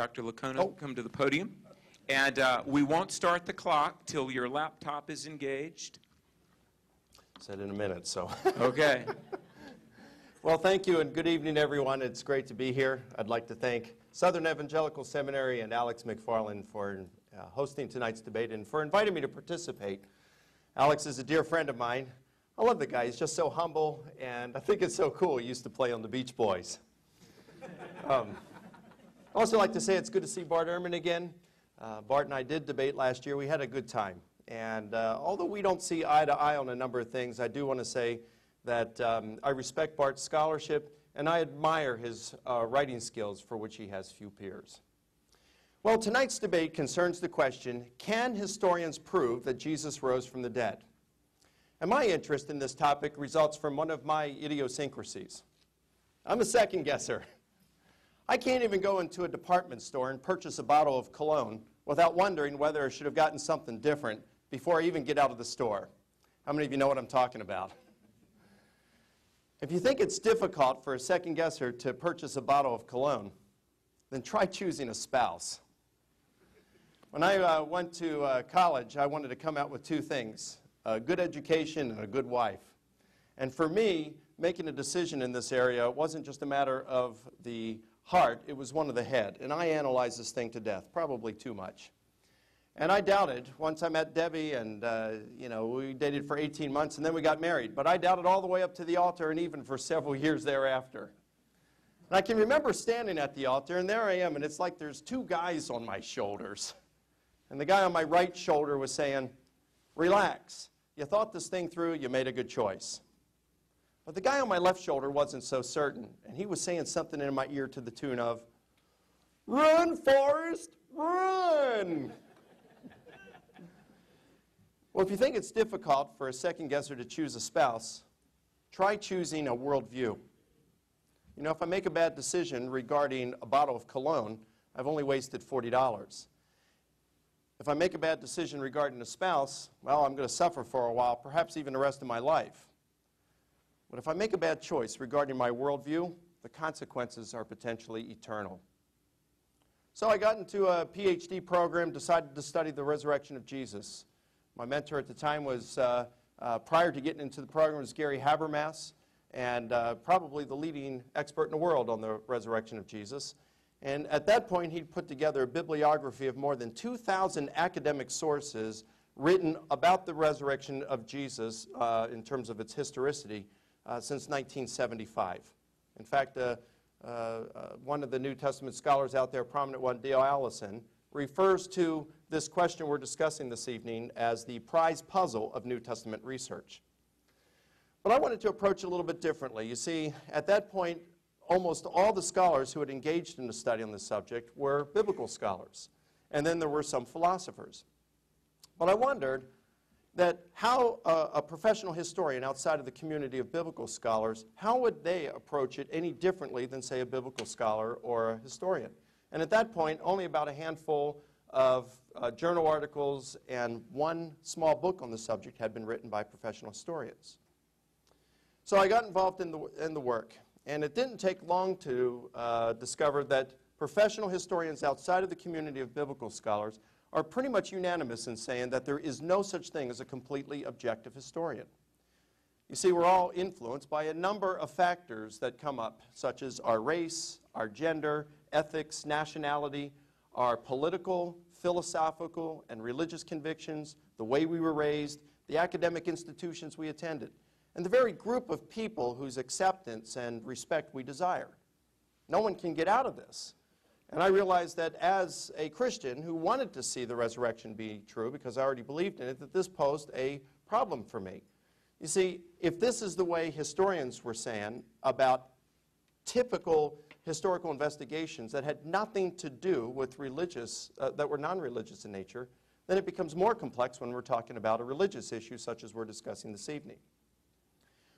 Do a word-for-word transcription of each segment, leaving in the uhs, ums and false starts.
Doctor Licona, oh. come to the podium. And uh, we won't start the clock till your laptop is engaged. Said in a minute, so. Okay. Well, thank you, and good evening, everyone. It's great to be here. I'd like to thank Southern Evangelical Seminary and Alex McFarland for uh, hosting tonight's debate and for inviting me to participate. Alex is a dear friend of mine. I love the guy. He's just so humble, and I think it's so cool. He used to play on the Beach Boys. Um, I'd also like to say it's good to see Bart Ehrman again. Uh, Bart and I did debate last year. We had a good time. And uh, although we don't see eye to eye on a number of things, I do want to say that um, I respect Bart's scholarship, and I admire his uh, writing skills, for which he has few peers. Well, tonight's debate concerns the question, can historians prove that Jesus rose from the dead? And my interest in this topic results from one of my idiosyncrasies. I'm a second guesser. I can't even go into a department store and purchase a bottle of cologne without wondering whether I should have gotten something different before I even get out of the store. How many of you know what I'm talking about? If you think it's difficult for a second guesser to purchase a bottle of cologne, then try choosing a spouse. When I uh, went to uh, college, I wanted to come out with two things, a good education and a good wife. And for me, making a decision in this area wasn't just a matter of the heart, it was one of the head. And I analyzed this thing to death, probably too much. And I doubted. Once I met Debbie, and uh, you know, we dated for eighteen months, and then we got married. But I doubted all the way up to the altar, and even for several years thereafter. And I can remember standing at the altar, and there I am, and it's like there's two guys on my shoulders. And the guy on my right shoulder was saying, relax. You thought this thing through. You made a good choice. But the guy on my left shoulder wasn't so certain, and he was saying something in my ear to the tune of, run, Forrest, run! Well, if you think it's difficult for a second guesser to choose a spouse, try choosing a worldview. You know, if I make a bad decision regarding a bottle of cologne, I've only wasted forty dollars. If I make a bad decision regarding a spouse, well, I'm going to suffer for a while, perhaps even the rest of my life. But if I make a bad choice regarding my worldview, the consequences are potentially eternal. So I got into a P H D program, decided to study the resurrection of Jesus. My mentor at the time was, uh, uh, prior to getting into the program, was Gary Habermas, and uh, probably the leading expert in the world on the resurrection of Jesus. And at that point, he'd put together a bibliography of more than two thousand academic sources written about the resurrection of Jesus uh, in terms of its historicity uh, since nineteen seventy-five. In fact, uh, uh, uh, one of the New Testament scholars out there, prominent one, Dale Allison, refers to this question we're discussing this evening as the prize puzzle of New Testament research. But I wanted to approach it a little bit differently. You see, at that point, almost all the scholars who had engaged in the study on this subject were biblical scholars, and then there were some philosophers. But I wondered that how a, a professional historian outside of the community of biblical scholars, how would they approach it any differently than, say, a biblical scholar or a historian? And at that point, only about a handful of uh, journal articles and one small book on the subject had been written by professional historians. So I got involved in the, in the work, and it didn't take long to uh, discover that professional historians outside of the community of biblical scholars are pretty much unanimous in saying that there is no such thing as a completely objective historian. You see, we're all influenced by a number of factors that come up, such as our race, our gender, ethics, nationality, our political, philosophical, and religious convictions, the way we were raised, the academic institutions we attended, and the very group of people whose acceptance and respect we desire. No one can get out of this. And I realized that as a Christian who wanted to see the resurrection be true, because I already believed in it, that this posed a problem for me. You see, if this is the way historians were saying about typical historical investigations that had nothing to do with religious, uh, that were non-religious in nature, then it becomes more complex when we're talking about a religious issue such as we're discussing this evening.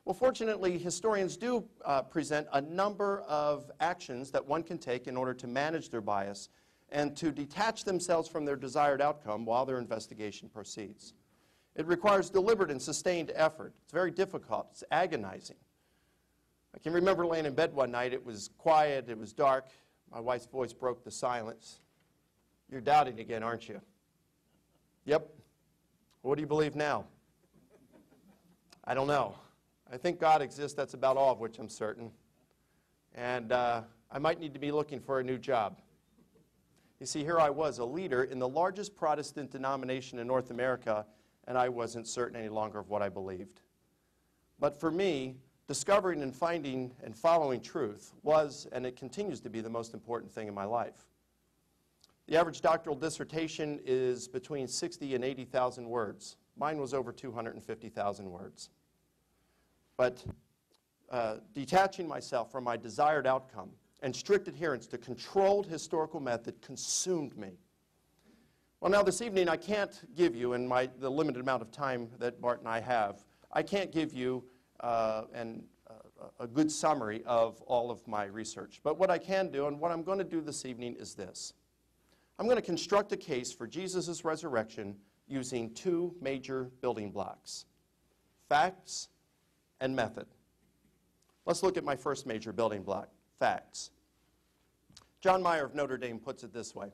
Well, fortunately, historians do uh, present a number of actions that one can take in order to manage their bias and to detach themselves from their desired outcome while their investigation proceeds. It requires deliberate and sustained effort. It's very difficult. It's agonizing. I can remember laying in bed one night. It was quiet. It was dark. My wife's voice broke the silence. You're doubting again, aren't you? Yep. What do you believe now? I don't know. I think God exists. That's about all of which I'm certain. And uh, I might need to be looking for a new job. You see, here I was, a leader in the largest Protestant denomination in North America, and I wasn't certain any longer of what I believed. But for me, discovering and finding and following truth was, and it continues to be, the most important thing in my life. The average doctoral dissertation is between sixty and eighty thousand words. Mine was over two hundred fifty thousand words. But uh, detaching myself from my desired outcome and strict adherence to controlled historical method consumed me. Well, now this evening I can't give you, in my, the limited amount of time that Bart and I have, I can't give you uh, an, uh, a good summary of all of my research. But what I can do, and what I'm going to do this evening, is this. I'm going to construct a case for Jesus' resurrection using two major building blocks, facts and method. Let's look at my first major building block, facts. John Meyer of Notre Dame puts it this way.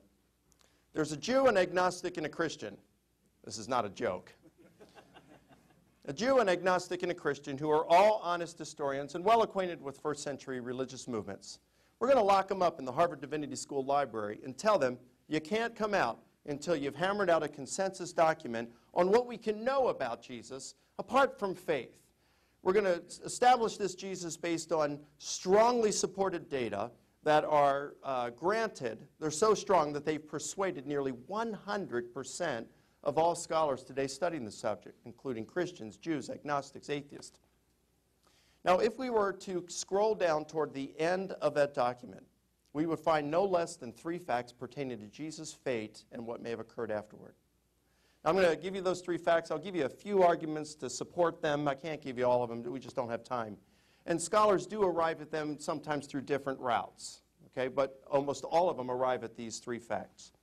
There's a Jew, an agnostic, and a Christian. This is not a joke. A Jew, an agnostic, and a Christian who are all honest historians and well acquainted with first century religious movements. We're going to lock them up in the Harvard Divinity School library and tell them, you can't come out until you've hammered out a consensus document on what we can know about Jesus apart from faith. We're going to establish this Jesus based on strongly supported data that are uh, granted. They're so strong that they've persuaded nearly one hundred percent of all scholars today studying the subject, including Christians, Jews, agnostics, atheists. Now, if we were to scroll down toward the end of that document, we would find no less than three facts pertaining to Jesus' fate and what may have occurred afterward. Now, I'm going to give you those three facts. I'll give you a few arguments to support them. I can't give you all of them. We just don't have time. And scholars do arrive at them sometimes through different routes, okay? But almost all of them arrive at these three facts.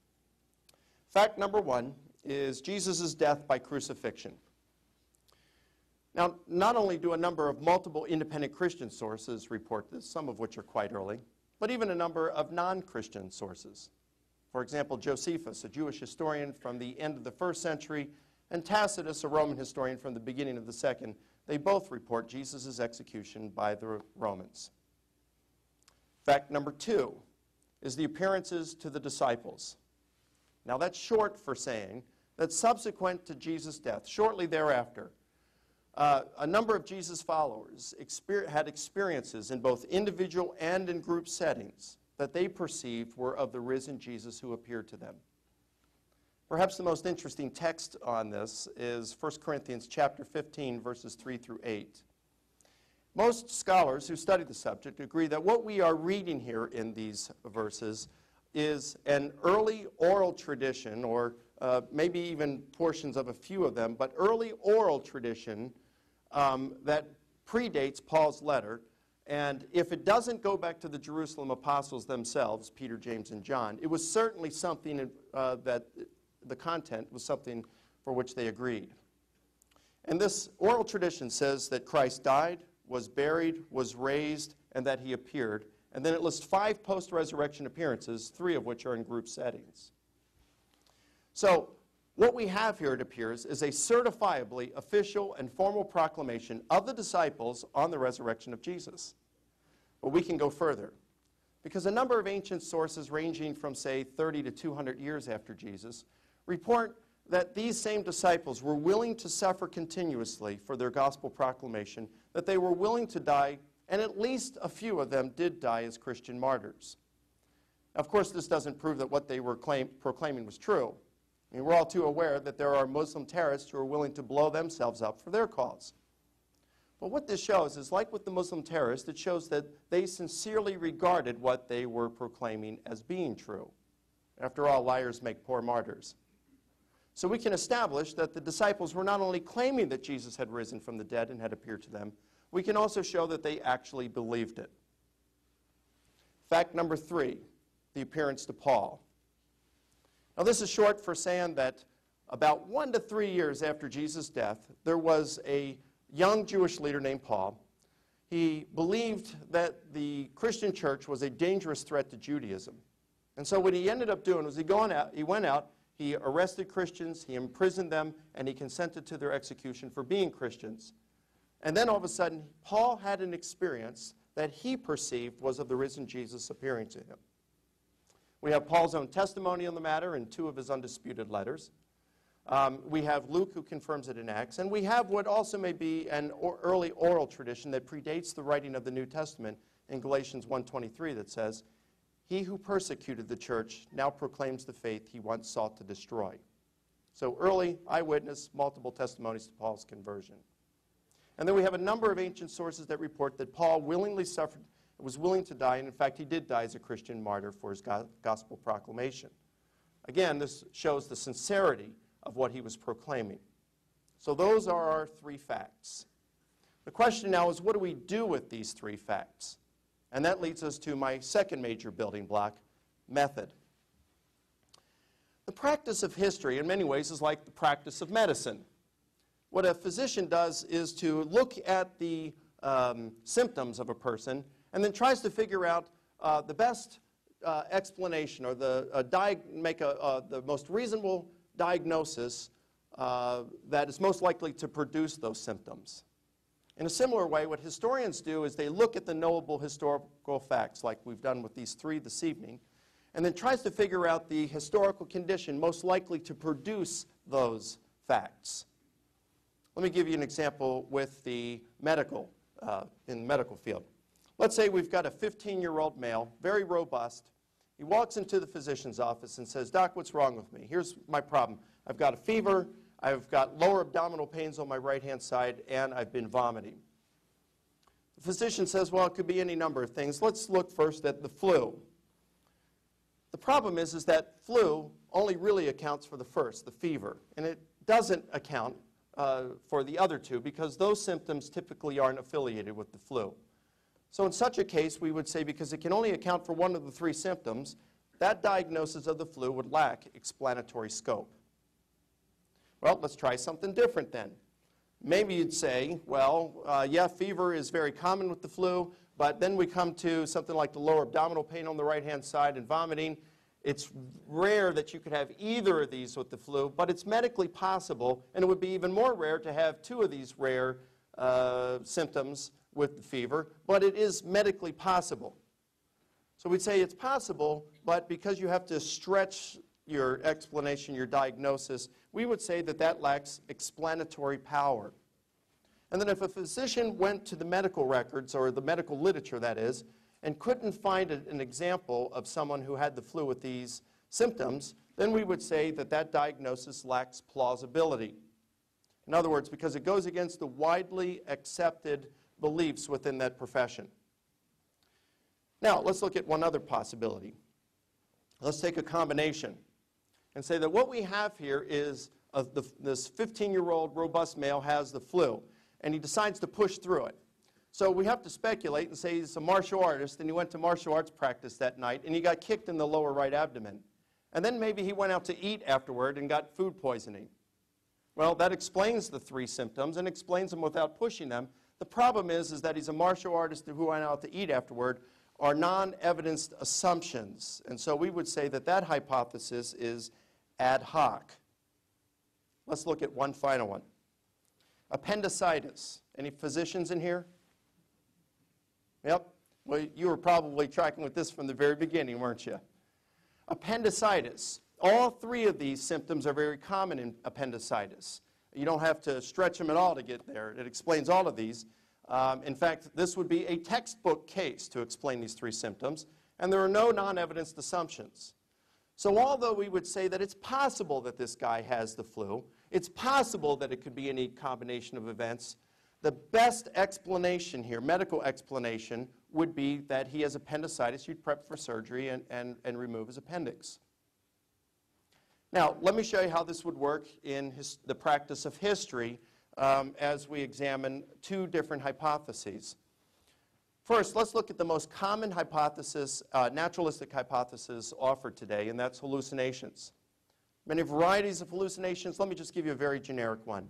Fact number one is Jesus' death by crucifixion. Now, not only do a number of multiple independent Christian sources report this, some of which are quite early, but even a number of non-Christian sources. For example, Josephus, a Jewish historian from the end of the first century, and Tacitus, a Roman historian from the beginning of the second, they both report Jesus' execution by the Romans. Fact number two is the appearances to the disciples. Now that's short for saying that subsequent to Jesus' death, shortly thereafter, Uh, a number of Jesus' followers exper- had experiences in both individual and in group settings that they perceived were of the risen Jesus who appeared to them. Perhaps the most interesting text on this is First Corinthians chapter fifteen, verses three through eight. Most scholars who study the subject agree that what we are reading here in these verses is an early oral tradition, or uh, maybe even portions of a few of them, but early oral tradition Um, that predates Paul's letter, and if it doesn't go back to the Jerusalem apostles themselves, Peter, James, and John, it was certainly something uh, that the content was something for which they agreed. And this oral tradition says that Christ died, was buried, was raised, and that he appeared. And then it lists five post-resurrection appearances, three of which are in group settings. So, what we have here, it appears, is a certifiably official and formal proclamation of the disciples on the resurrection of Jesus. But we can go further, because a number of ancient sources ranging from, say, thirty to two hundred years after Jesus report that these same disciples were willing to suffer continuously for their gospel proclamation, that they were willing to die, and at least a few of them did die as Christian martyrs. Of course, this doesn't prove that what they were claim- proclaiming was true. I mean, we're all too aware that there are Muslim terrorists who are willing to blow themselves up for their cause. But what this shows is, like with the Muslim terrorists, it shows that they sincerely regarded what they were proclaiming as being true. After all, liars make poor martyrs. So we can establish that the disciples were not only claiming that Jesus had risen from the dead and had appeared to them, we can also show that they actually believed it. Fact number three, the appearance to Paul. Now, this is short for saying that about one to three years after Jesus' death, there was a young Jewish leader named Paul He believed that the Christian church was a dangerous threat to Judaism. And so what he ended up doing was he, gone out, he went out, he arrested Christians, he imprisoned them, and he consented to their execution for being Christians. And then all of a sudden, Paul had an experience that he perceived was of the risen Jesus appearing to him. We have Paul's own testimony on the matter in two of his undisputed letters. Um, we have Luke, who confirms it in Acts, and we have what also may be an or early oral tradition that predates the writing of the New Testament in Galatians one twenty-three that says, "He who persecuted the church now proclaims the faith he once sought to destroy." So early eyewitness, multiple testimonies to Paul's conversion. And then we have a number of ancient sources that report that Paul willingly suffered, was willing to die, and in fact he did die as a Christian martyr for his go- gospel proclamation. Again, this shows the sincerity of what he was proclaiming. So those are our three facts. The question now is, what do we do with these three facts? And that leads us to my second major building block, method. The practice of history in many ways is like the practice of medicine. What a physician does is to look at the um, symptoms of a person and then tries to figure out uh, the best uh, explanation or the, uh, diag make a, uh, the most reasonable diagnosis uh, that is most likely to produce those symptoms. In a similar way, what historians do is they look at the knowable historical facts, like we've done with these three this evening, and then tries to figure out the historical condition most likely to produce those facts. Let me give you an example with the medical, uh, in the medical field. Let's say we've got a fifteen-year-old male, very robust. He walks into the physician's office and says, "Doc, what's wrong with me? Here's my problem. I've got a fever. I've got lower abdominal pains on my right-hand side, and I've been vomiting." The physician says, "Well, it could be any number of things. Let's look first at the flu." The problem is, is that flu only really accounts for the first, the fever, and it doesn't account uh, for the other two because those symptoms typically aren't affiliated with the flu. So in such a case, we would say because it can only account for one of the three symptoms, that diagnosis of the flu would lack explanatory scope. Well, let's try something different then. Maybe you'd say, well, uh, yeah, fever is very common with the flu, but then we come to something like the lower abdominal pain on the right-hand side and vomiting. It's rare that you could have either of these with the flu, but it's medically possible, and it would be even more rare to have two of these rare uh, symptoms with the fever, but it is medically possible. So we'd say it's possible, but because you have to stretch your explanation, your diagnosis, we would say that that lacks explanatory power. And then if a physician went to the medical records, or the medical literature that is, and couldn't find an example of someone who had the flu with these symptoms, then we would say that that diagnosis lacks plausibility. In other words, because it goes against the widely accepted beliefs within that profession. Now, let's look at one other possibility. Let's take a combination and say that what we have here is uh, the, this fifteen-year-old robust male has the flu, and he decides to push through it. So we have to speculate and say he's a martial artist, and he went to martial arts practice that night, and he got kicked in the lower right abdomen. And then maybe he went out to eat afterward and got food poisoning. Well, that explains the three symptoms and explains them without pushing them. The problem is, is that he's a martial artist who went out to eat afterward are non-evidenced assumptions. And so we would say that that hypothesis is ad hoc. Let's look at one final one. Appendicitis. Any physicians in here? Yep. Well, you were probably tracking with this from the very beginning, weren't you? Appendicitis. All three of these symptoms are very common in appendicitis. You don't have to stretch them at all to get there. It explains all of these. Um, in fact, this would be a textbook case to explain these three symptoms, and there are no non-evidenced assumptions. So although we would say that it's possible that this guy has the flu, it's possible that it could be any combination of events, the best explanation here, medical explanation, would be that he has appendicitis. You'd prep for surgery and, and, and remove his appendix. Now, let me show you how this would work in his, the practice of history. Um, as we examine two different hypotheses. First, let's look at the most common hypothesis, uh, naturalistic hypothesis offered today, and that's hallucinations. Many varieties of hallucinations. Let me just give you a very generic one.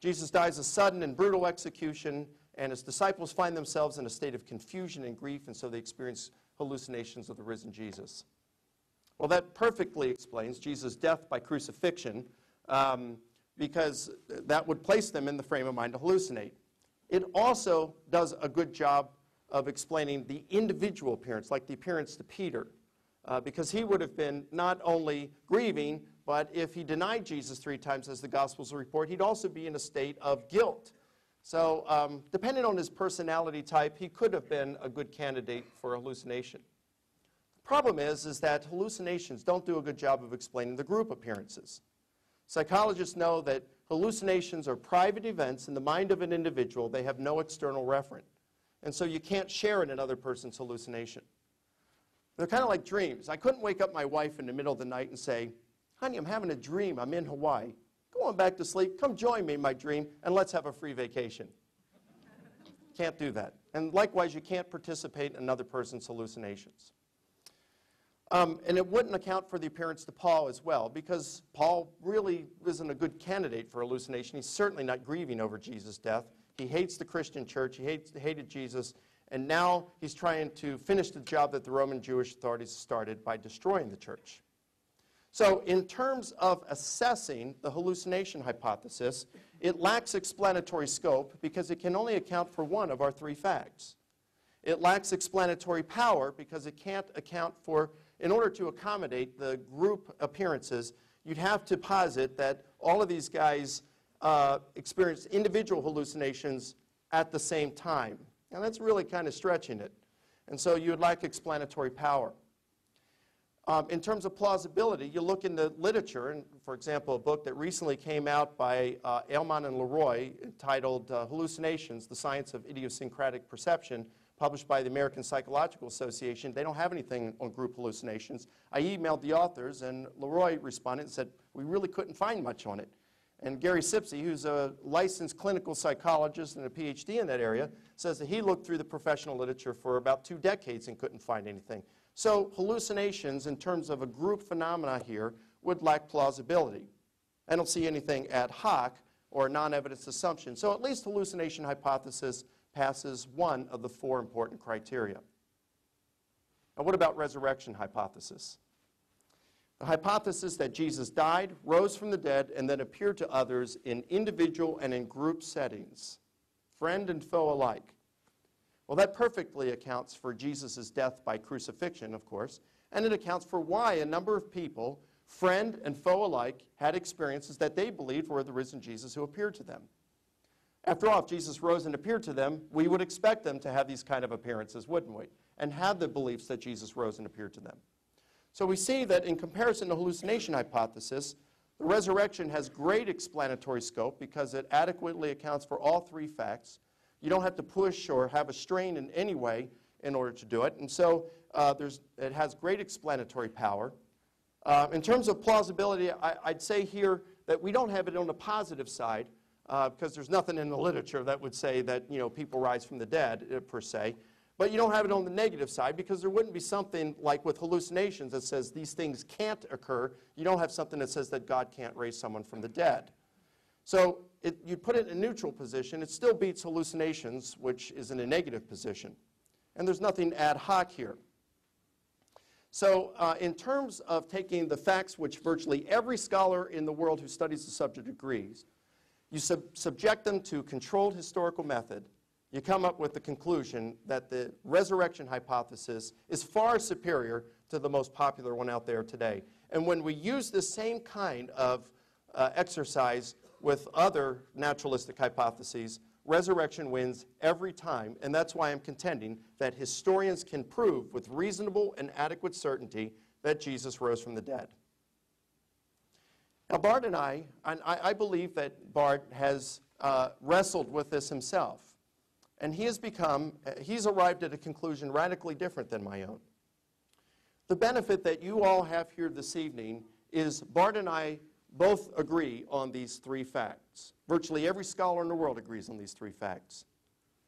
Jesus dies a sudden and brutal execution. and his disciples find themselves in a state of confusion and grief, and so they experience hallucinations of the risen Jesus. Well, that perfectly explains Jesus' death by crucifixion, um, because that would place them in the frame of mind to hallucinate. It also does a good job of explaining the individual appearance, like the appearance to Peter, uh, because he would have been not only grieving, but if he denied Jesus three times, as the Gospels report, he'd also be in a state of guilt. So um, depending on his personality type, he could have been a good candidate for hallucination. The problem is, is that hallucinations don't do a good job of explaining the group appearances. Psychologists know that hallucinations are private events in the mind of an individual. They have no external referent. And so you can't share in another person's hallucination. They're kind of like dreams. I couldn't wake up my wife in the middle of the night and say, honey, I'm having a dream. I'm in Hawaii. Go on back to sleep. Come join me in my dream, and let's have a free vacation. Can't do that. And likewise, you can't participate in another person's hallucinations. Um, and it wouldn't account for the appearance to Paul as well, because Paul really isn't a good candidate for hallucination. He's certainly not grieving over Jesus' death. He hates the Christian church. He hates, hated Jesus. And now he's trying to finish the job that the Roman Jewish authorities started by destroying the church. So in terms of assessing the hallucination hypothesis, it lacks explanatory scope because it can only account for one of our three facts. It lacks explanatory power because it can't account for, in order to accommodate the group appearances, you'd have to posit that all of these guys uh, experienced individual hallucinations at the same time. And that's really kind of stretching it. And so you would lack explanatory power. Um, in terms of plausibility, you look in the literature, and for example, a book that recently came out by uh, Aleman and Larøi entitled uh, Hallucinations, the Science of Idiosyncratic Perception, published by the American Psychological Association. They don't have anything on group hallucinations. I emailed the authors, and Larøi responded and said, we really couldn't find much on it. And Gary Sipsey, who's a licensed clinical psychologist and a P H D in that area, says that he looked through the professional literature for about two decades and couldn't find anything. So hallucinations, in terms of a group phenomena here, would lack plausibility. I don't see anything ad hoc or non-evidence assumption. So at least hallucination hypothesis passes one of the four important criteria. Now what about resurrection hypothesis? The hypothesis that Jesus died, rose from the dead, and then appeared to others in individual and in group settings, friend and foe alike. Well, that perfectly accounts for Jesus' death by crucifixion, of course, and it accounts for why a number of people, friend and foe alike, had experiences that they believed were the risen Jesus who appeared to them. After all, if Jesus rose and appeared to them, we would expect them to have these kind of appearances, wouldn't we? And have the beliefs that Jesus rose and appeared to them. So we see that in comparison to hallucination hypothesis, the resurrection has great explanatory scope because it adequately accounts for all three facts. You don't have to push or have a strain in any way in order to do it. And so uh, there's, it has great explanatory power. Uh, in terms of plausibility, I, I'd say here that we don't have it on the positive side uh, because there's nothing in the literature that would say that, you know, people rise from the dead uh, per se. But you don't have it on the negative side because there wouldn't be something like with hallucinations that says these things can't occur. You don't have something that says that God can't raise someone from the dead. So it, you put it in a neutral position, it still beats hallucinations, which is in a negative position. And there's nothing ad hoc here. So uh, in terms of taking the facts which virtually every scholar in the world who studies the subject agrees, you sub subject them to controlled historical method, you come up with the conclusion that the resurrection hypothesis is far superior to the most popular one out there today. And when we use the same kind of uh, exercise with other naturalistic hypotheses, resurrection wins every time, and that's why I'm contending that historians can prove with reasonable and adequate certainty that Jesus rose from the dead. Now Bart and I, and I, I believe that Bart has uh, wrestled with this himself, and he has become, he's arrived at a conclusion radically different than my own. The benefit that you all have here this evening is Bart and I both agree on these three facts. Virtually every scholar in the world agrees on these three facts.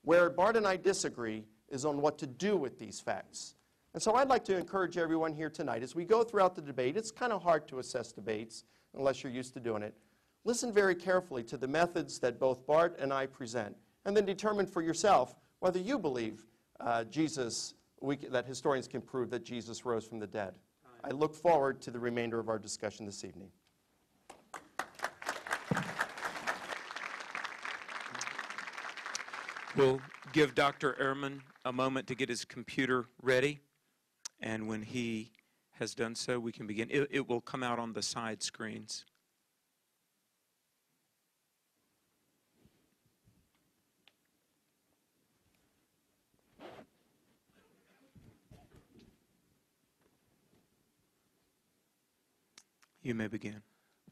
Where Bart and I disagree is on what to do with these facts. And so I'd like to encourage everyone here tonight, as we go throughout the debate, it's kind of hard to assess debates unless you're used to doing it. Listen very carefully to the methods that both Bart and I present and then determine for yourself whether you believe uh, Jesus, we, that historians can prove that Jesus rose from the dead. I look forward to the remainder of our discussion this evening. We'll give Doctor Ehrman a moment to get his computer ready, and when he has done so, we can begin. It, it will come out on the side screens. You may begin.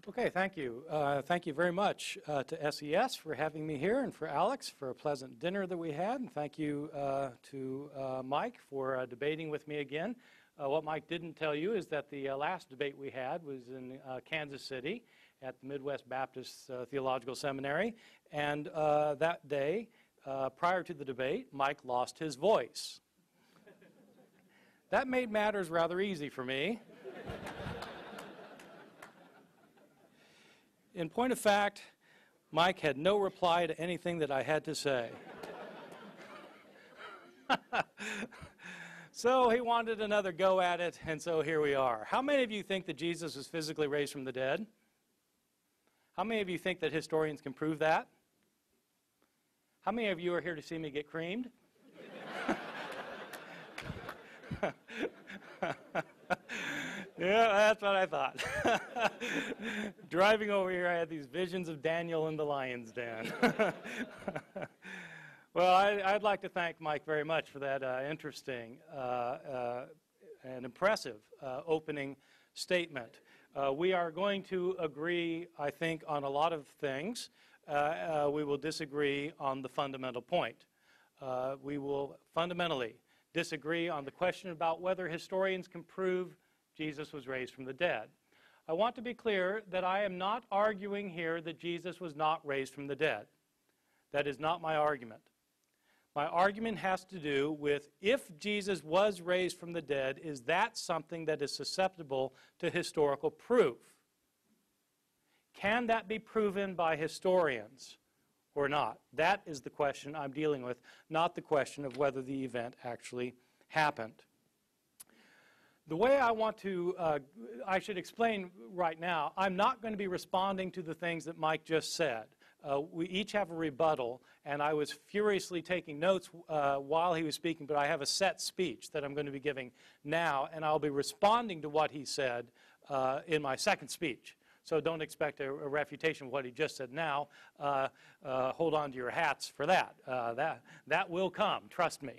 Okay, thank you. Uh, thank you very much uh, to S E S for having me here, and for Alex for a pleasant dinner that we had, and thank you uh, to uh, Mike for uh, debating with me again. Uh, what Mike didn't tell you is that the uh, last debate we had was in uh, Kansas City at the Midwest Baptist uh, Theological Seminary, and uh, that day, uh, prior to the debate, Mike lost his voice. That made matters rather easy for me. In point of fact, Mike had no reply to anything that I had to say. So he wanted another go at it, and so here we are. How many of you think that Jesus was physically raised from the dead? How many of you think that historians can prove that? How many of you are here to see me get creamed? Yeah, that's what I thought. Driving over here, I had these visions of Daniel in the lion's den. Well, I, I'd like to thank Mike very much for that uh, interesting uh, uh, and impressive uh, opening statement. Uh, we are going to agree, I think, on a lot of things. Uh, uh, we will disagree on the fundamental point. Uh, we will fundamentally disagree on the question about whether historians can prove Jesus was raised from the dead. I want to be clear that I am not arguing here that Jesus was not raised from the dead. That is not my argument. My argument has to do with, if Jesus was raised from the dead, is that something that is susceptible to historical proof? Can that be proven by historians or not? That is the question I'm dealing with, not the question of whether the event actually happened. The way I want to, uh, I should explain right now, I'm not going to be responding to the things that Mike just said. Uh, we each have a rebuttal, and I was furiously taking notes uh, while he was speaking, but I have a set speech that I'm going to be giving now, and I'll be responding to what he said uh, in my second speech. So don't expect a, a refutation of what he just said now. Uh, uh, hold on to your hats for that. Uh, that, that will come, trust me.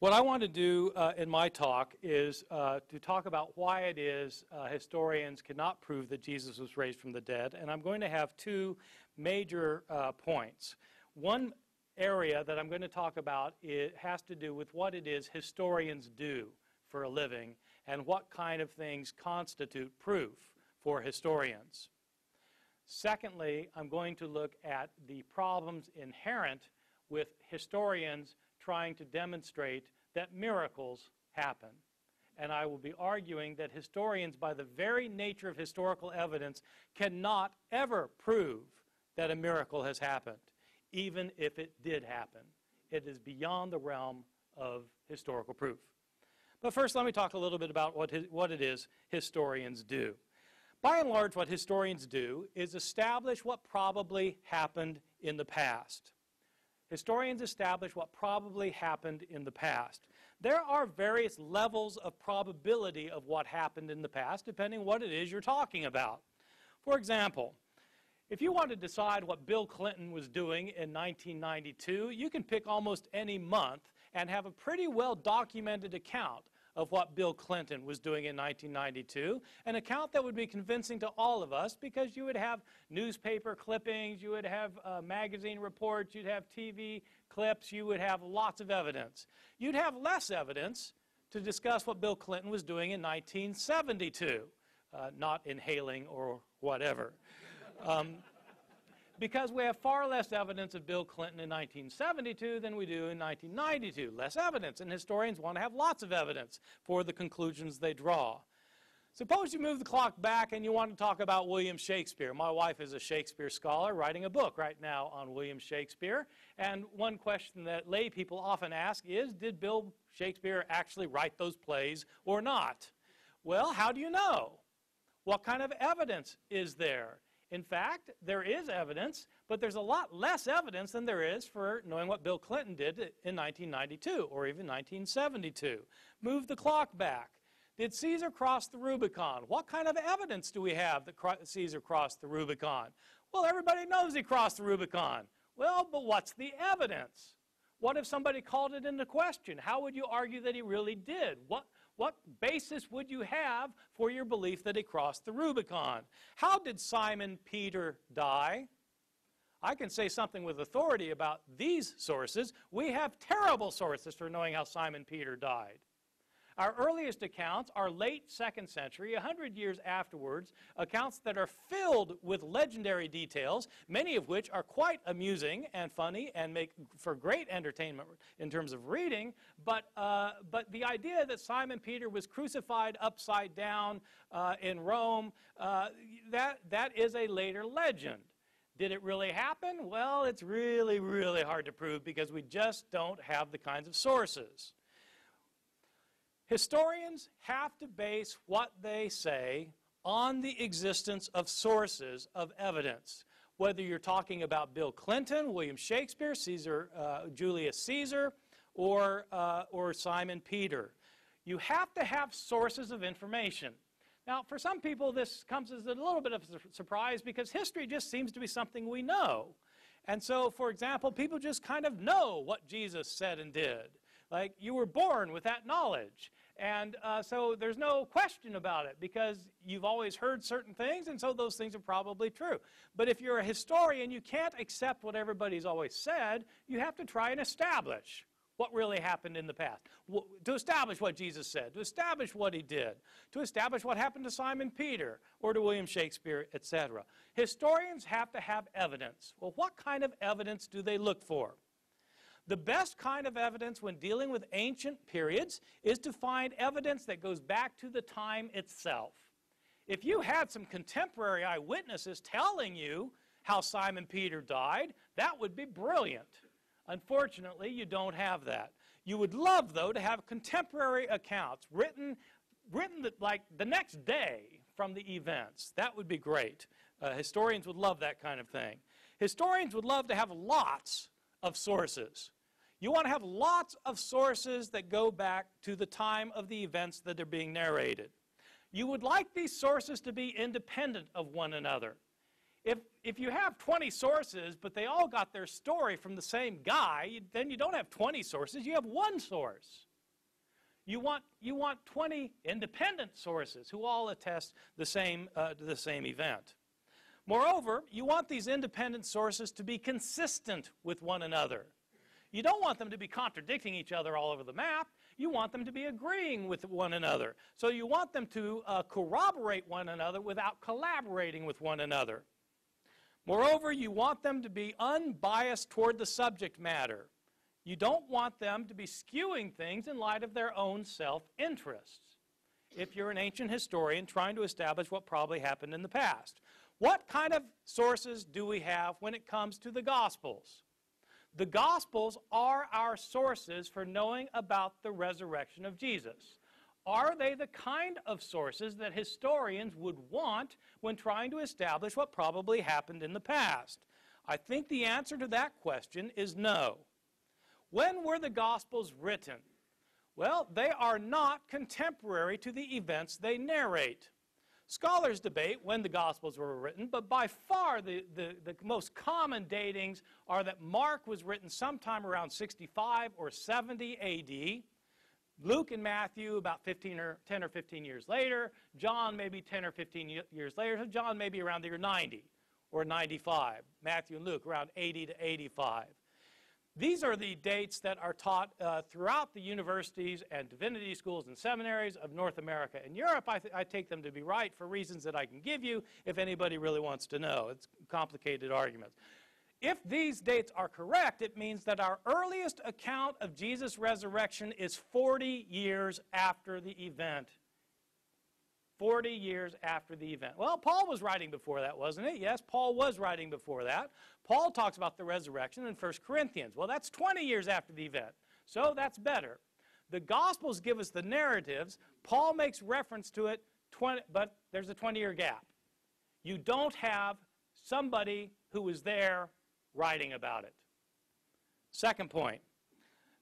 What I want to do uh, in my talk is uh, to talk about why it is uh, historians cannot prove that Jesus was raised from the dead, and I'm going to have two major uh, points. One area that I'm going to talk about, it has to do with what it is historians do for a living and what kind of things constitute proof for historians. Secondly, I'm going to look at the problems inherent with historians trying to demonstrate that miracles happen. And I will be arguing that historians, by the very nature of historical evidence, cannot ever prove that a miracle has happened, even if it did happen. It is beyond the realm of historical proof. But first, let me talk a little bit about what, what it is historians do. By and large, what historians do is establish what probably happened in the past. Historians establish what probably happened in the past. There are various levels of probability of what happened in the past, depending on what it is you're talking about. For example, if you want to decide what Bill Clinton was doing in nineteen ninety-two, you can pick almost any month and have a pretty well-documented account of what Bill Clinton was doing in nineteen ninety-two, an account that would be convincing to all of us, because you would have newspaper clippings, you would have uh, magazine reports, you'd have T V clips, you would have lots of evidence. You'd have less evidence to discuss what Bill Clinton was doing in nineteen seventy-two, uh, not inhaling or whatever. Um, because we have far less evidence of Bill Clinton in nineteen seventy-two than we do in nineteen ninety-two. Less evidence, and historians want to have lots of evidence for the conclusions they draw. Suppose you move the clock back and you want to talk about William Shakespeare. My wife is a Shakespeare scholar writing a book right now on William Shakespeare. And one question that lay people often ask is, did Bill Shakespeare actually write those plays or not? Well, how do you know? What kind of evidence is there? In fact, there is evidence, but there's a lot less evidence than there is for knowing what Bill Clinton did in nineteen ninety-two or even nineteen seventy-two. Move the clock back. Did Caesar cross the Rubicon? What kind of evidence do we have that Caesar crossed the Rubicon? Well, everybody knows he crossed the Rubicon. Well, but what's the evidence? What if somebody called it into question? How would you argue that he really did? What, what basis would you have for your belief that he crossed the Rubicon? How did Simon Peter die? I can say something with authority about these sources. We have terrible sources for knowing how Simon Peter died. Our earliest accounts are late second century, a hundred years afterwards, accounts that are filled with legendary details, many of which are quite amusing and funny and make for great entertainment in terms of reading, but, uh, but the idea that Simon Peter was crucified upside down uh, in Rome, uh, that, that is a later legend. Did it really happen? Well, it's really, really hard to prove because we just don't have the kinds of sources. Historians have to base what they say on the existence of sources of evidence. Whether you're talking about Bill Clinton, William Shakespeare, Caesar, uh, Julius Caesar, or, uh, or Simon Peter. You have to have sources of information. Now, for some people, this comes as a little bit of a surprise because history just seems to be something we know. And so, for example, people just kind of know what Jesus said and did. Like, you were born with that knowledge. And uh, so there's no question about it because you've always heard certain things, and so those things are probably true. But if you're a historian, you can't accept what everybody's always said. You have to try and establish what really happened in the past, to establish what Jesus said, to establish what he did, to establish what happened to Simon Peter or to William Shakespeare, et cetera. Historians have to have evidence. Well, what kind of evidence do they look for? The best kind of evidence when dealing with ancient periods is to find evidence that goes back to the time itself. If you had some contemporary eyewitnesses telling you how Simon Peter died, that would be brilliant. Unfortunately, you don't have that. You would love, though, to have contemporary accounts written, written the, like the next day from the events. That would be great. Uh, historians would love that kind of thing. Historians would love to have lots of sources. You want to have lots of sources that go back to the time of the events that are being narrated. You would like these sources to be independent of one another. If, if you have twenty sources, but they all got their story from the same guy, you, then you don't have twenty sources, you have one source. You want, you want twenty independent sources who all attest the same, uh, to the same event. Moreover, you want these independent sources to be consistent with one another. You don't want them to be contradicting each other all over the map. You want them to be agreeing with one another. So you want them to uh, corroborate one another without collaborating with one another. Moreover, you want them to be unbiased toward the subject matter. You don't want them to be skewing things in light of their own self-interests, if you're an ancient historian trying to establish what probably happened in the past. What kind of sources do we have when it comes to the Gospels? The Gospels are our sources for knowing about the resurrection of Jesus. Are they the kind of sources that historians would want when trying to establish what probably happened in the past? I think the answer to that question is no. When were the Gospels written? Well, they are not contemporary to the events they narrate. Scholars debate when the Gospels were written, but by far the, the, the most common datings are that Mark was written sometime around sixty-five or seventy A D, Luke and Matthew about fifteen or ten or fifteen years later, John maybe ten or fifteen years later, so John maybe around the year ninety or ninety-five, Matthew and Luke around eighty to eighty-five. These are the dates that are taught uh, throughout the universities and divinity schools and seminaries of North America and Europe. I, th I take them to be right for reasons that I can give you if anybody really wants to know. It's complicated arguments. If these dates are correct, it means that our earliest account of Jesus' resurrection is forty years after the event forty years after the event. Well, Paul was writing before that, wasn't it? Yes, Paul was writing before that. Paul talks about the resurrection in First Corinthians. Well, that's twenty years after the event, so that's better. The Gospels give us the narratives. Paul makes reference to it, but there's a twenty-year gap. You don't have somebody who was there writing about it. Second point,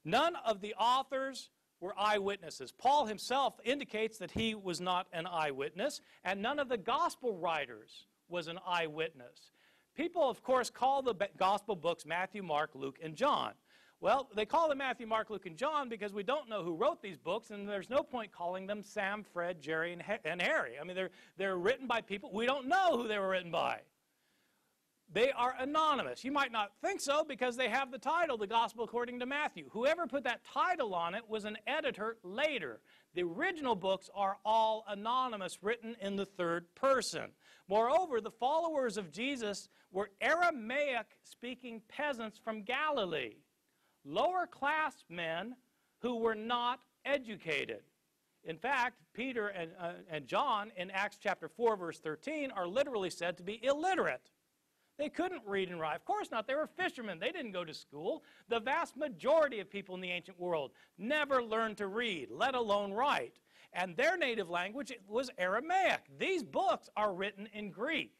none of the authors were eyewitnesses. Paul himself indicates that he was not an eyewitness, and none of the gospel writers was an eyewitness. People, of course, call the gospel books Matthew, Mark, Luke, and John. Well, they call them Matthew, Mark, Luke, and John because we don't know who wrote these books, and there's no point calling them Sam, Fred, Jerry, and, and Harry. I mean, they're, they're written by people. We don't know who they were written by. They are anonymous. You might not think so because they have the title, The Gospel According to Matthew. Whoever put that title on it was an editor later. The original books are all anonymous, written in the third person. Moreover, the followers of Jesus were Aramaic-speaking peasants from Galilee, lower-class men who were not educated. In fact, Peter and, uh, and John in Acts chapter four, verse thirteen, are literally said to be illiterate. They couldn't read and write. Of course not. They were fishermen. They didn't go to school. The vast majority of people in the ancient world never learned to read, let alone write. And their native language was Aramaic. These books are written in Greek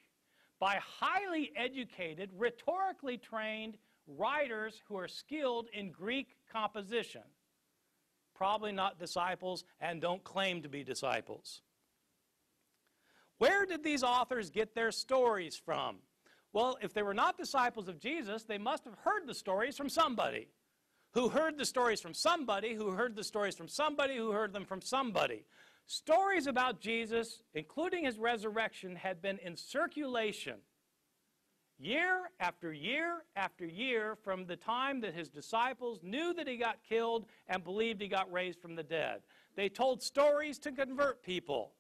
by highly educated, rhetorically trained writers who are skilled in Greek composition. Probably not disciples and don't claim to be disciples. Where did these authors get their stories from? Well, if they were not disciples of Jesus, they must have heard the stories from somebody who heard the stories from somebody who heard the stories from somebody who heard them from somebody. Stories about Jesus, including his resurrection, had been in circulation year after year after year from the time that his disciples knew that he got killed and believed he got raised from the dead. They told stories to convert people.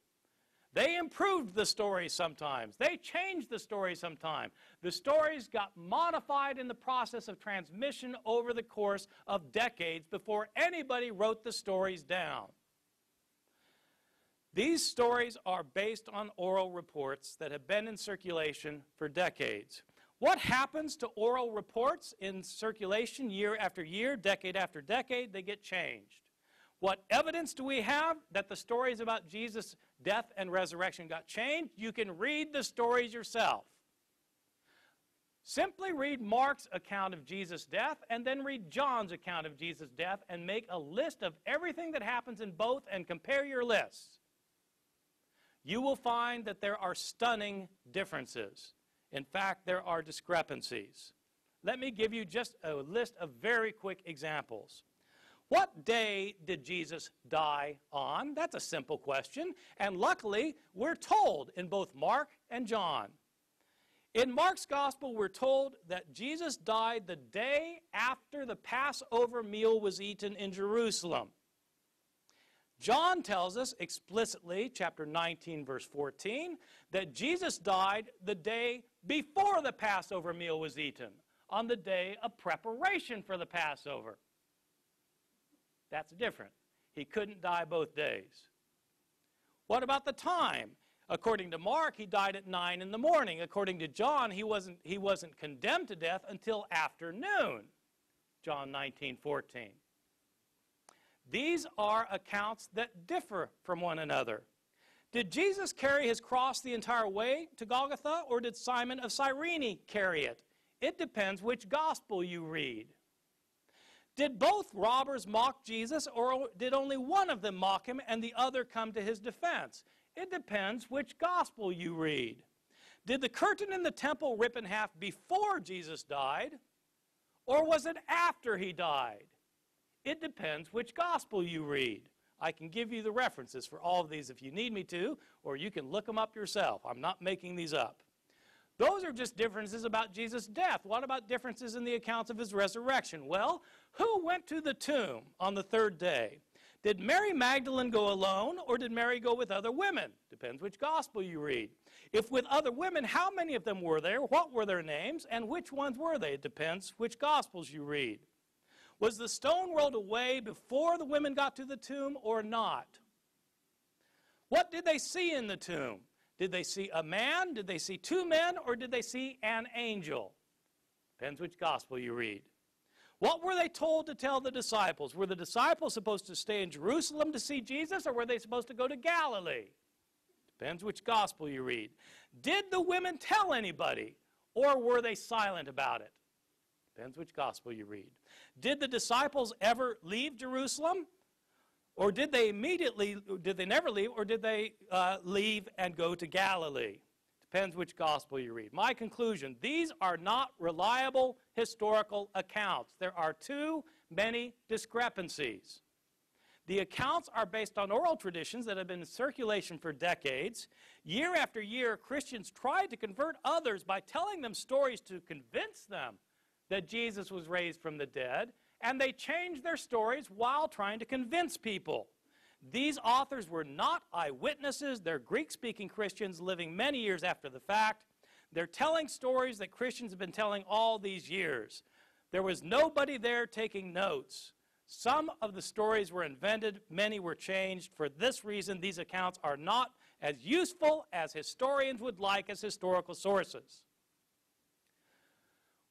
They improved the story sometimes. They changed the story sometimes. The stories got modified in the process of transmission over the course of decades before anybody wrote the stories down. These stories are based on oral reports that have been in circulation for decades. What happens to oral reports in circulation year after year, decade after decade? They get changed. What evidence do we have that the stories about Jesus' death and resurrection got changed? You can read the stories yourself. Simply read Mark's account of Jesus' death and then read John's account of Jesus' death and make a list of everything that happens in both and compare your lists. You will find that there are stunning differences. In fact, there are discrepancies. Let me give you just a list of very quick examples. What day did Jesus die on? That's a simple question, and luckily we're told in both Mark and John. In Mark's gospel, we're told that Jesus died the day after the Passover meal was eaten in Jerusalem. John tells us explicitly, chapter nineteen, verse fourteen, that Jesus died the day before the Passover meal was eaten, on the day of preparation for the Passover. That's different. He couldn't die both days. What about the time? According to Mark, he died at nine in the morning. According to John, he wasn't, he wasn't condemned to death until afternoon, John nineteen fourteen. These are accounts that differ from one another. Did Jesus carry his cross the entire way to Golgotha, or did Simon of Cyrene carry it? It depends which gospel you read. Did both robbers mock Jesus, or did only one of them mock him and the other come to his defense? It depends which gospel you read. Did the curtain in the temple rip in half before Jesus died, or was it after he died? It depends which gospel you read. I can give you the references for all of these if you need me to, or you can look them up yourself. I'm not making these up. Those are just differences about Jesus' death. What about differences in the accounts of his resurrection? Well, who went to the tomb on the third day? Did Mary Magdalene go alone, or did Mary go with other women? Depends which gospel you read. If with other women, how many of them were there? What were their names? And which ones were they? It depends which gospels you read. Was the stone rolled away before the women got to the tomb or not? What did they see in the tomb? Did they see a man? Did they see two men? Or did they see an angel? Depends which gospel you read. What were they told to tell the disciples? Were the disciples supposed to stay in Jerusalem to see Jesus, or were they supposed to go to Galilee? Depends which gospel you read. Did the women tell anybody, or were they silent about it? Depends which gospel you read. Did the disciples ever leave Jerusalem? Or did they immediately, did they never leave, or did they uh, leave and go to Galilee? Depends which gospel you read. My conclusion, these are not reliable historical accounts. There are too many discrepancies. The accounts are based on oral traditions that have been in circulation for decades. Year after year, Christians tried to convert others by telling them stories to convince them that Jesus was raised from the dead, and they changed their stories while trying to convince people. These authors were not eyewitnesses. They're Greek-speaking Christians living many years after the fact. They're telling stories that Christians have been telling all these years. There was nobody there taking notes. Some of the stories were invented, many were changed. For this reason, these accounts are not as useful as historians would like as historical sources.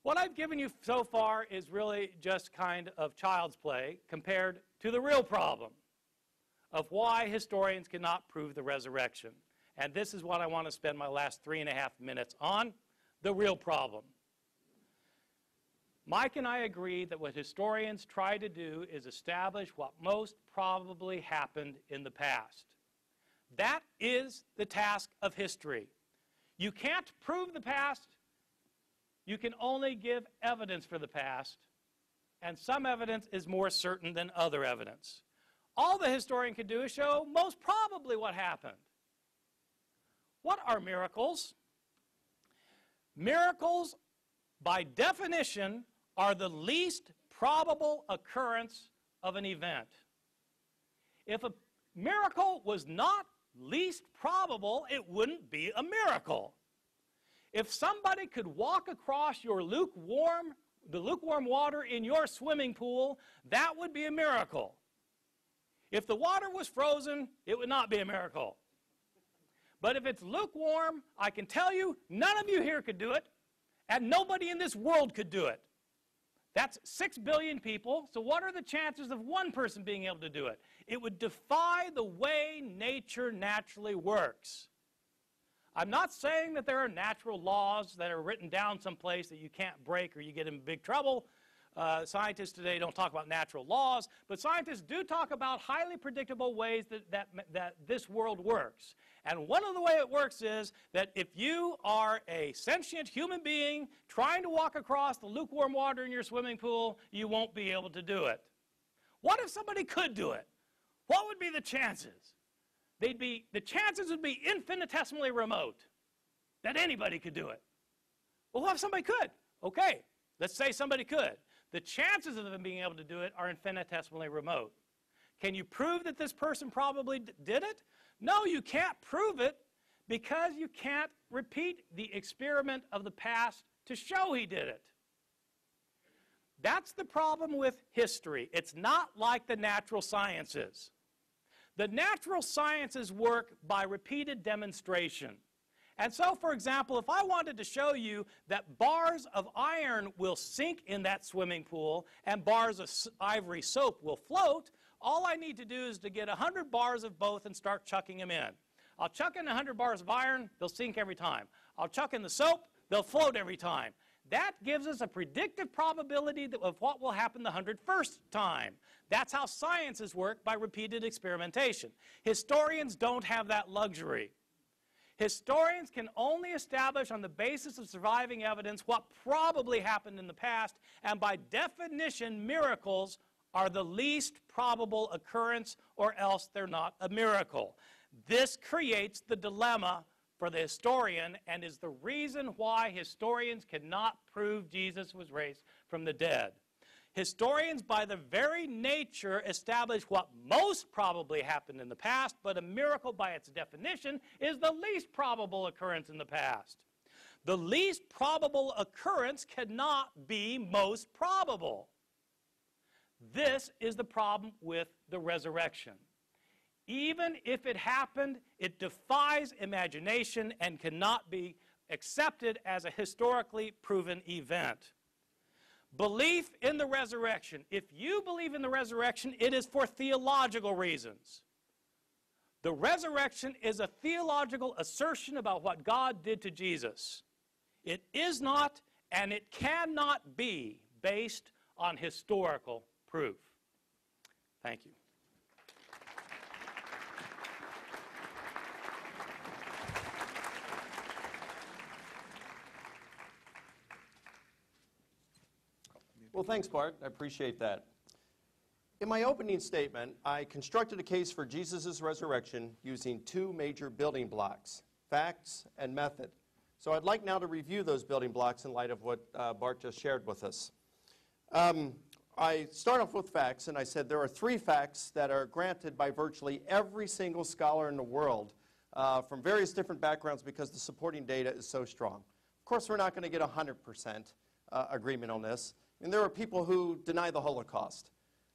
What I've given you so far is really just kind of child's play compared to the real problem of why historians cannot prove the resurrection. And this is what I want to spend my last three and a half minutes on, the real problem. Mike and I agree that what historians try to do is establish what most probably happened in the past. That is the task of history. You can't prove the past. You can only give evidence for the past, and some evidence is more certain than other evidence. All the historian can do is show most probably what happened. What are miracles? Miracles, by definition, are the least probable occurrence of an event. If a miracle was not least probable, it wouldn't be a miracle. If somebody could walk across your lukewarm, the lukewarm water in your swimming pool, that would be a miracle. If the water was frozen, it would not be a miracle. But if it's lukewarm, I can tell you, none of you here could do it, and nobody in this world could do it. That's six billion people, so what are the chances of one person being able to do it? It would defy the way nature naturally works. I'm not saying that there are natural laws that are written down someplace that you can't break or you get in big trouble. Uh, scientists today don't talk about natural laws, but scientists do talk about highly predictable ways that, that, that this world works. And one of the ways it works is that if you are a sentient human being trying to walk across the lukewarm water in your swimming pool, you won't be able to do it. What if somebody could do it? What would be the chances? They'd be, the chances would be infinitesimally remote that anybody could do it. Well, what if somebody could? Okay, let's say somebody could. The chances of them being able to do it are infinitesimally remote. Can you prove that this person probably did it? No, you can't prove it because you can't repeat the experiment of the past to show he did it. That's the problem with history. It's not like the natural sciences. The natural sciences work by repeated demonstration. And so, for example, if I wanted to show you that bars of iron will sink in that swimming pool and bars of ivory soap will float, all I need to do is to get one hundred bars of both and start chucking them in. I'll chuck in one hundred bars of iron, they'll sink every time. I'll chuck in the soap, they'll float every time. That gives us a predictive probability of what will happen the one hundred first time. That's how sciences work, by repeated experimentation. Historians don't have that luxury. Historians can only establish on the basis of surviving evidence what probably happened in the past, and by definition, miracles are the least probable occurrence, or else they're not a miracle. This creates the dilemma for the historian, and is the reason why historians cannot prove Jesus was raised from the dead. Historians, by the very nature, establish what most probably happened in the past, but a miracle, by its definition, is the least probable occurrence in the past. The least probable occurrence cannot be most probable. This is the problem with the resurrection. even if it happened, it defies imagination and cannot be accepted as a historically proven event. Belief in the resurrection. If you believe in the resurrection, it is for theological reasons. The resurrection is a theological assertion about what God did to Jesus. It is not and it cannot be based on historical proof. Thank you. Well, thanks, Bart. I appreciate that. In my opening statement, I constructed a case for Jesus' resurrection using two major building blocks, facts and method. So I'd like now to review those building blocks in light of what uh, Bart just shared with us. Um, I start off with facts, and I said there are three facts that are granted by virtually every single scholar in the world uh, from various different backgrounds because the supporting data is so strong. Of course, we're not going to get one hundred percent uh, agreement on this. And there are people who deny the Holocaust.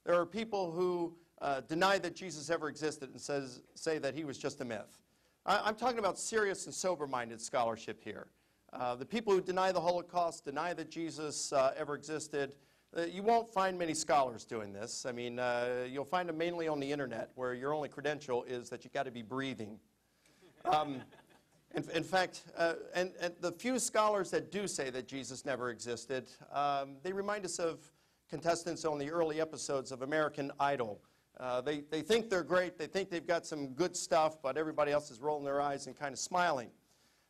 There are people who uh, deny that Jesus ever existed and says, say that he was just a myth. I, I'm talking about serious and sober-minded scholarship here. Uh, the people who deny the Holocaust, deny that Jesus uh, ever existed, uh, you won't find many scholars doing this. I mean, uh, you'll find them mainly on the internet, where your only credential is that you've got to be breathing. Um, in, in fact, uh, and, and the few scholars that do say that Jesus never existed, um, they remind us of contestants on the early episodes of American Idol. Uh, they, they think they're great, they think they've got some good stuff, but everybody else is rolling their eyes and kind of smiling.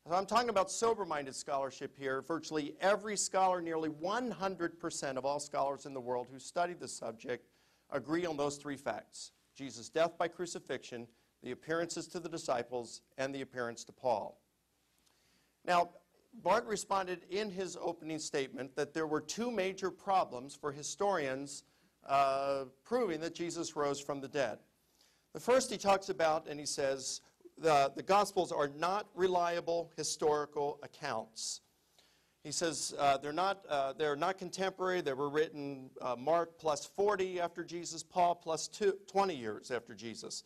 So I'm talking about sober-minded scholarship here. Virtually every scholar, nearly one hundred percent of all scholars in the world who study the subject, agree on those three facts: Jesus' death by crucifixion, the appearances to the disciples, and the appearance to Paul. Now, Bart responded in his opening statement that there were two major problems for historians uh, proving that Jesus rose from the dead. The first he talks about, and he says, the, the Gospels are not reliable historical accounts. He says uh, they're, not, uh, they're not contemporary. They were written uh, Mark plus forty after Jesus, Paul plus two, twenty years after Jesus.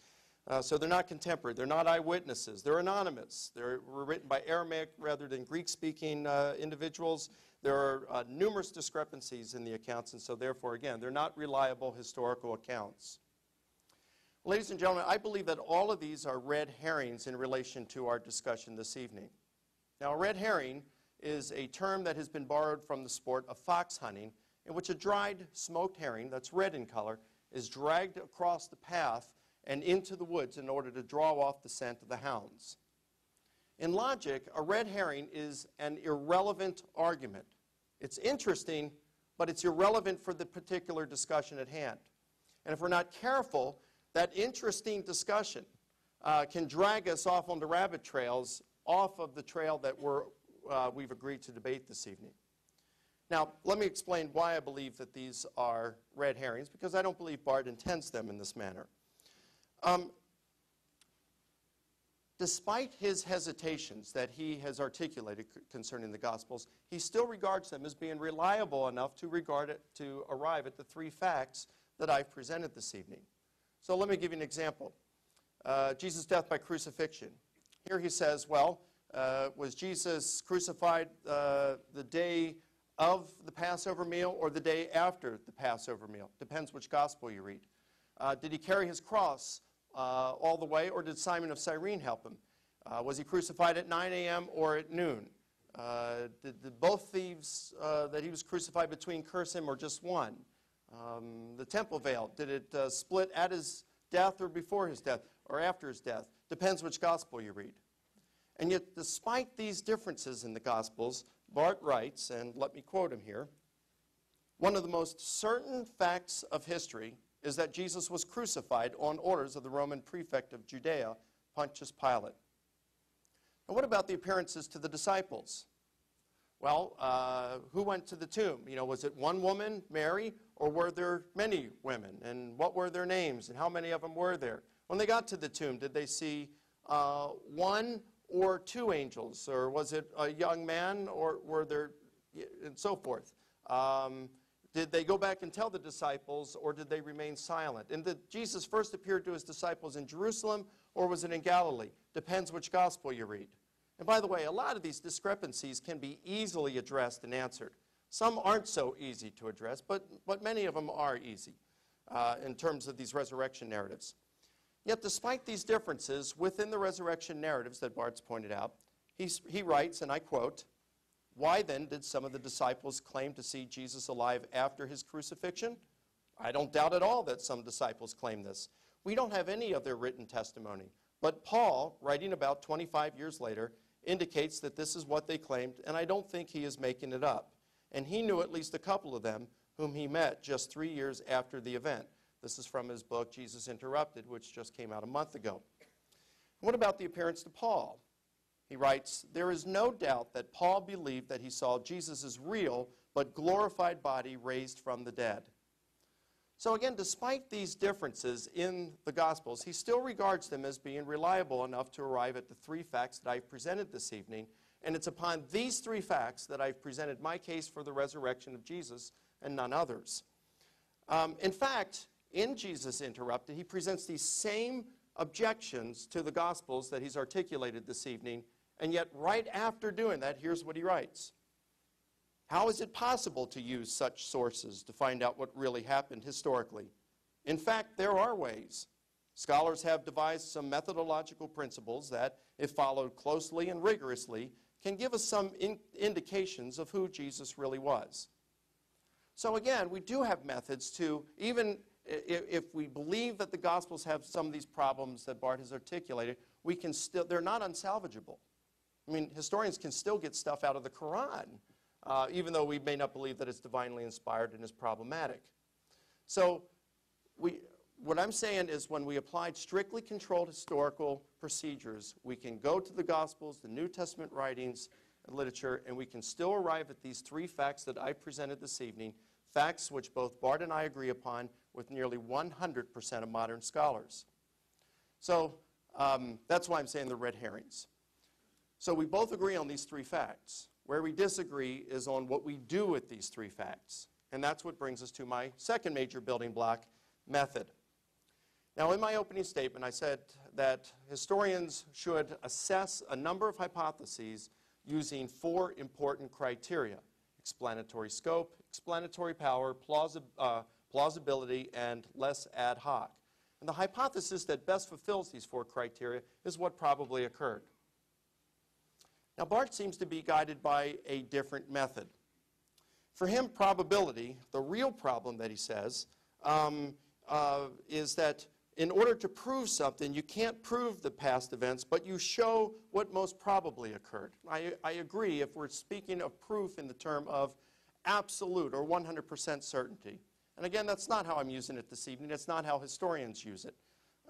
Uh, so they're not contemporary. They're not eyewitnesses. They're anonymous. They were written by Aramaic rather than Greek-speaking uh, individuals. There are uh, numerous discrepancies in the accounts, and so therefore, again, they're not reliable historical accounts. Ladies and gentlemen, I believe that all of these are red herrings in relation to our discussion this evening. Now, a red herring is a term that has been borrowed from the sport of fox hunting, in which a dried, smoked herring that's red in color is dragged across the path and into the woods in order to draw off the scent of the hounds. In logic, a red herring is an irrelevant argument. It's interesting, but it's irrelevant for the particular discussion at hand. And if we're not careful, that interesting discussion uh, can drag us off on the rabbit trails, off of the trail that we're, uh, we've agreed to debate this evening. Now, let me explain why I believe that these are red herrings, because I don't believe Bart intends them in this manner. Um, despite his hesitations that he has articulated concerning the Gospels, he still regards them as being reliable enough to, regard it, to arrive at the three facts that I've presented this evening. So let me give you an example. Uh, Jesus' death by crucifixion. Here he says, well, uh, was Jesus crucified uh, the day of the Passover meal or the day after the Passover meal? Depends which Gospel you read. Uh, did he carry his cross Uh, all the way, or did Simon of Cyrene help him? Uh, was he crucified at nine A M or at noon? Uh, did, did both thieves uh, that he was crucified between curse him or just one? Um, the temple veil, did it uh, split at his death or before his death or after his death? Depends which gospel you read. And yet, despite these differences in the Gospels, Bart writes, and let me quote him here, "One of the most certain facts of history is that Jesus was crucified on orders of the Roman prefect of Judea, Pontius Pilate." Now, what about the appearances to the disciples? Well, uh, who went to the tomb? You know, was it one woman, Mary, or were there many women? And what were their names, and how many of them were there? When they got to the tomb, did they see uh, one or two angels, or was it a young man, or were there, and so forth? Um, Did they go back and tell the disciples, or did they remain silent? And did Jesus first appear to his disciples in Jerusalem, or was it in Galilee? Depends which gospel you read. And by the way, a lot of these discrepancies can be easily addressed and answered. Some aren't so easy to address, but, but many of them are easy uh, in terms of these resurrection narratives. Yet despite these differences within the resurrection narratives that Bart's pointed out, he, he writes, and I quote, "Why then did some of the disciples claim to see Jesus alive after his crucifixion? I don't doubt at all that some disciples claim this. We don't have any of their written testimony. But Paul, writing about twenty-five years later, indicates that this is what they claimed, and I don't think he is making it up. And he knew at least a couple of them whom he met just three years after the event." This is from his book, Jesus Interrupted, which just came out a month ago. What about the appearance to Paul? He writes, "There is no doubt that Paul believed that he saw Jesus' real but glorified body raised from the dead." So again, despite these differences in the Gospels, he still regards them as being reliable enough to arrive at the three facts that I've presented this evening. And it's upon these three facts that I've presented my case for the resurrection of Jesus and none others. Um, in fact, in Jesus Interrupted, he presents these same objections to the Gospels that he's articulated this evening. And yet, right after doing that, here's what he writes. "How is it possible to use such sources to find out what really happened historically? In fact, there are ways. Scholars have devised some methodological principles that, if followed closely and rigorously, can give us some in indications of who Jesus really was." So again, we do have methods to, even if we believe that the Gospels have some of these problems that Bart has articulated, we can still, they're not unsalvageable. I mean, historians can still get stuff out of the Quran. Uh, even though we may not believe that it's divinely inspired and is problematic. So we, what I'm saying is when we applied strictly controlled historical procedures, we can go to the Gospels, the New Testament writings, and literature, and we can still arrive at these three facts that I presented this evening, facts which both Bart and I agree upon with nearly one hundred percent of modern scholars. So um, that's why I'm saying the red herrings. So we both agree on these three facts. Where we disagree is on what we do with these three facts. And that's what brings us to my second major building block, method. Now, in my opening statement, I said that historians should assess a number of hypotheses using four important criteria: explanatory scope, explanatory power, plausi uh, plausibility, and less ad hoc. And the hypothesis that best fulfills these four criteria is what probably occurred. Now, Bart seems to be guided by a different method. For him, probability, the real problem that he says, um, uh, is that in order to prove something, you can't prove the past events, but you show what most probably occurred. I, I agree if we're speaking of proof in the term of absolute or one hundred percent certainty. And again, that's not how I'm using it this evening. That's not how historians use it.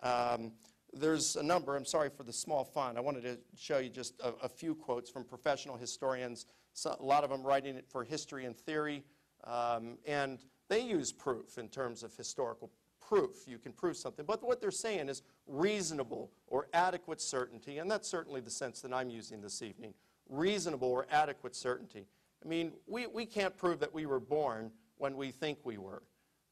Um, There's a number, I'm sorry for the small font, I wanted to show you just a, a few quotes from professional historians, so a lot of them writing it for history and theory, um, and they use proof in terms of historical proof. You can prove something, but what they're saying is reasonable or adequate certainty, and that's certainly the sense that I'm using this evening, reasonable or adequate certainty. I mean, we, we can't prove that we were born when we think we were,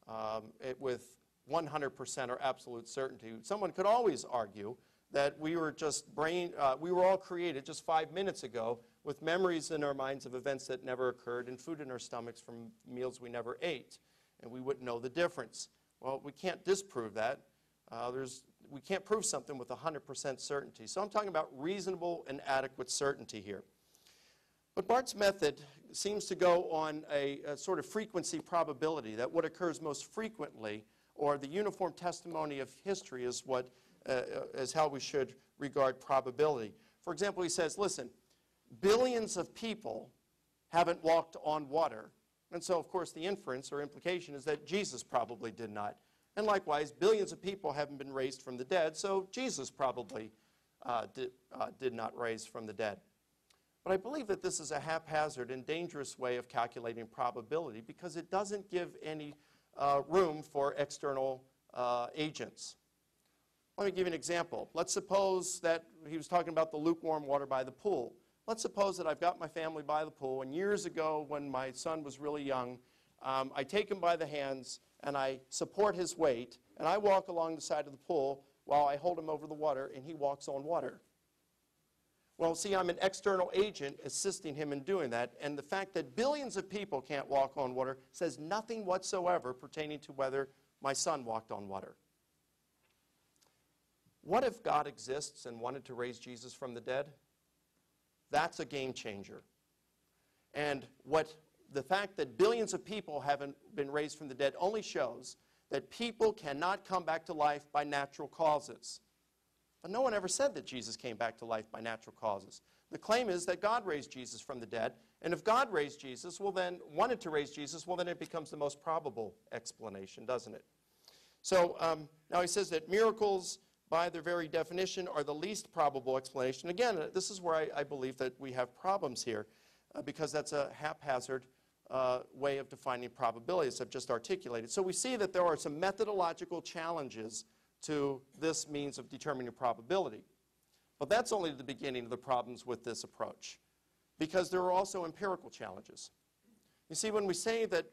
um, it, with one hundred percent or absolute certainty. Someone could always argue that we were just brain, uh, we were all created just five minutes ago with memories in our minds of events that never occurred and food in our stomachs from meals we never ate, and we wouldn't know the difference. Well, we can't disprove that. Uh, there's, we can't prove something with one hundred percent certainty. So I'm talking about reasonable and adequate certainty here. But Bart's method seems to go on a, a sort of frequency probability, that what occurs most frequently or the uniform testimony of history is what uh, is how we should regard probability. For example, he says, listen, billions of people haven't walked on water. And so, of course, the inference or implication is that Jesus probably did not. And likewise, billions of people haven't been raised from the dead, so Jesus probably uh, did, uh, did not raise from the dead. But I believe that this is a haphazard and dangerous way of calculating probability because it doesn't give any Uh, room for external uh, agents. Let me give you an example. Let's suppose that he was talking about the lukewarm water by the pool. Let's suppose that I've got my family by the pool, and years ago when my son was really young, Um, I take him by the hands, and I support his weight, and I walk along the side of the pool while I hold him over the water, and he walks on water. Well, see, I'm an external agent assisting him in doing that, and the fact that billions of people can't walk on water says nothing whatsoever pertaining to whether my son walked on water. What if God exists and wanted to raise Jesus from the dead? That's a game changer. And what the fact that billions of people haven't been raised from the dead only shows that people cannot come back to life by natural causes. But no one ever said that Jesus came back to life by natural causes. The claim is that God raised Jesus from the dead. And if God raised Jesus, well then, wanted to raise Jesus, well then it becomes the most probable explanation, doesn't it? So um, now he says that miracles, by their very definition, are the least probable explanation. Again, this is where I, I believe that we have problems here, uh, because that's a haphazard uh, way of defining probabilities I've just articulated. So we see that there are some methodological challenges to this means of determining probability. But that's only the beginning of the problems with this approach, because there are also empirical challenges. You see, when we say that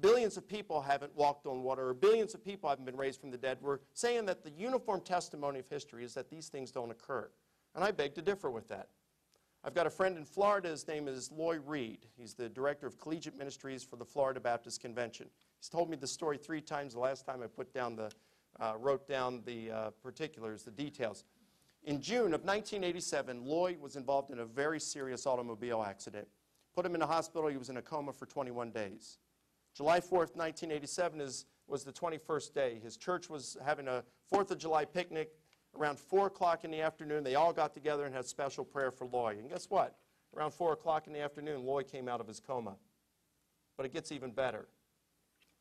billions of people haven't walked on water, or billions of people haven't been raised from the dead, we're saying that the uniform testimony of history is that these things don't occur. And I beg to differ with that. I've got a friend in Florida. His name is Loy Reed. He's the director of collegiate ministries for the Florida Baptist Convention. He's told me the story three times. The last time I put down the, uh, wrote down the uh, particulars, the details. In June of nineteen eighty-seven, Loy was involved in a very serious automobile accident. Put him in a hospital. He was in a coma for twenty-one days. July fourth, nineteen eighty-seven is, was the twenty-first day. His church was having a fourth of July picnic around four o'clock in the afternoon. They all got together and had special prayer for Loy. And guess what? Around four o'clock in the afternoon, Loy came out of his coma. But it gets even better.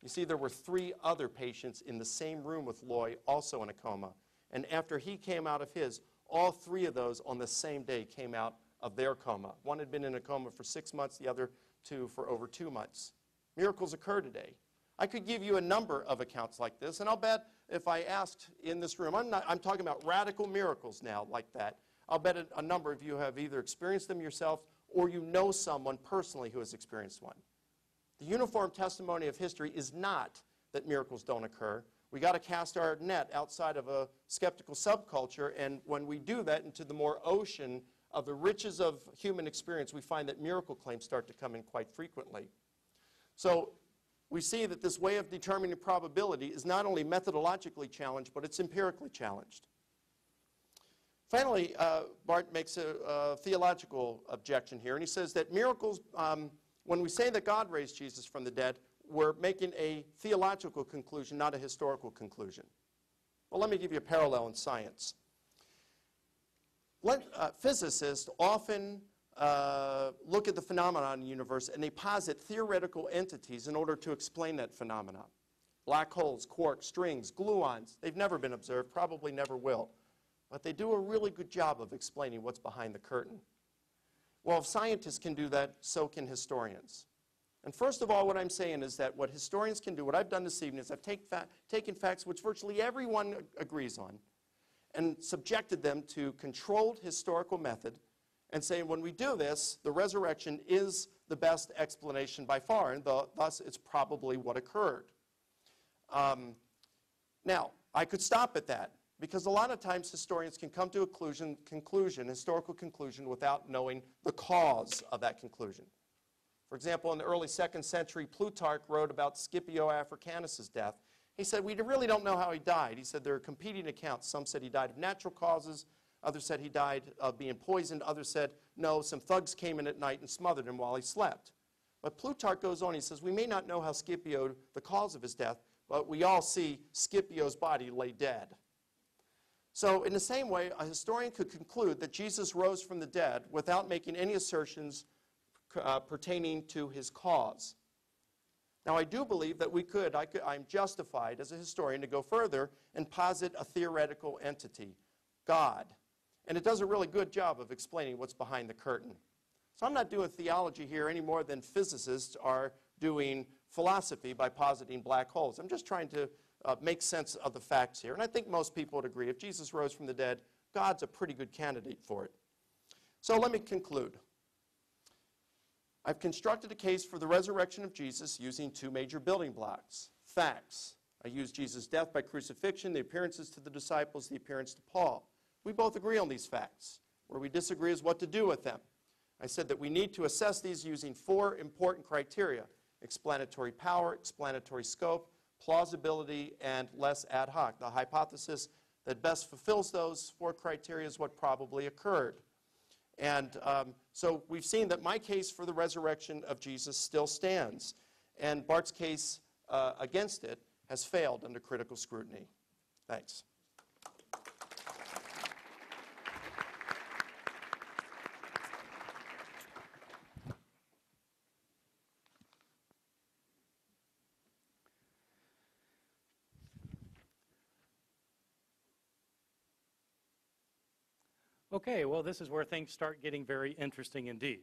You see, there were three other patients in the same room with Loy, also in a coma. And after he came out of his, all three of those on the same day came out of their coma. One had been in a coma for six months, the other two for over two months. Miracles occur today. I could give you a number of accounts like this, and I'll bet if I asked in this room, I'm, not, I'm talking about radical miracles now like that, I'll bet a, a number of you have either experienced them yourself or you know someone personally who has experienced one. The uniform testimony of history is not that miracles don't occur. We've got to cast our net outside of a skeptical subculture, and when we do that into the more ocean of the riches of human experience, we find that miracle claims start to come in quite frequently. So we see that this way of determining probability is not only methodologically challenged, but it's empirically challenged. Finally, uh, Bart makes a, a theological objection here, and he says that miracles, um, when we say that God raised Jesus from the dead, we're making a theological conclusion, not a historical conclusion. Well, let me give you a parallel in science. Let, uh, physicists often Uh, look at the phenomena in the universe, and they posit theoretical entities in order to explain that phenomena. Black holes, quarks, strings, gluons, they've never been observed, probably never will. But they do a really good job of explaining what's behind the curtain. Well, if scientists can do that, so can historians. And first of all, what I'm saying is that what historians can do, what I've done this evening, is I've take fa- taken facts which virtually everyone agrees on and subjected them to controlled historical method, and saying when we do this, the resurrection is the best explanation by far, and the, thus it's probably what occurred. Um, now, I could stop at that, because a lot of times historians can come to a conclusion, conclusion, historical conclusion, without knowing the cause of that conclusion. For example, in the early second century, Plutarch wrote about Scipio Africanus' death. He said, we really don't know how he died. He said there are competing accounts. Some said he died of natural causes. Others said he died of being poisoned. Others said, no, some thugs came in at night and smothered him while he slept. But Plutarch goes on, he says, we may not know how Scipio, the cause of his death, but we all see Scipio's body lay dead. So in the same way, a historian could conclude that Jesus rose from the dead without making any assertions uh, pertaining to his cause. Now, I do believe that we could, I could, I'm justified as a historian to go further and posit a theoretical entity, God. And it does a really good job of explaining what's behind the curtain. So I'm not doing theology here any more than physicists are doing philosophy by positing black holes. I'm just trying to uh, make sense of the facts here. And I think most people would agree, if Jesus rose from the dead, God's a pretty good candidate for it. So let me conclude. I've constructed a case for the resurrection of Jesus using two major building blocks, facts. I use Jesus' death by crucifixion, the appearances to the disciples, the appearance to Paul. We both agree on these facts. Where we disagree is what to do with them. I said that we need to assess these using four important criteria: explanatory power, explanatory scope, plausibility, and less ad hoc. The hypothesis that best fulfills those four criteria is what probably occurred. And um, so we've seen that my case for the resurrection of Jesus still stands, and Bart's case uh, against it has failed under critical scrutiny. Thanks. Okay, well, this is where things start getting very interesting indeed.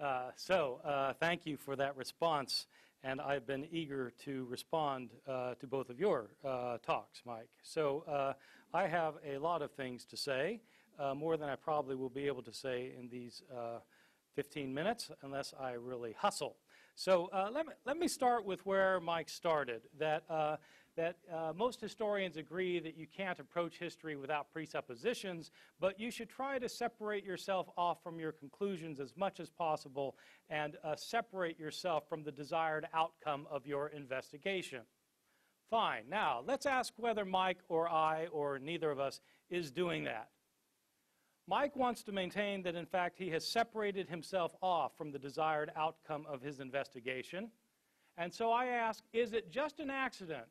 Uh, so uh, thank you for that response, and I've been eager to respond uh, to both of your uh, talks, Mike. So uh, I have a lot of things to say, uh, more than I probably will be able to say in these uh, fifteen minutes, unless I really hustle. So uh, let me, let me start with where Mike started, that uh, that uh, most historians agree that you can't approach history without presuppositions, but you should try to separate yourself off from your conclusions as much as possible and uh, separate yourself from the desired outcome of your investigation. Fine. Now, let's ask whether Mike or I or neither of us is doing that. Mike wants to maintain that, in fact, he has separated himself off from the desired outcome of his investigation. And so I ask, is it just an accident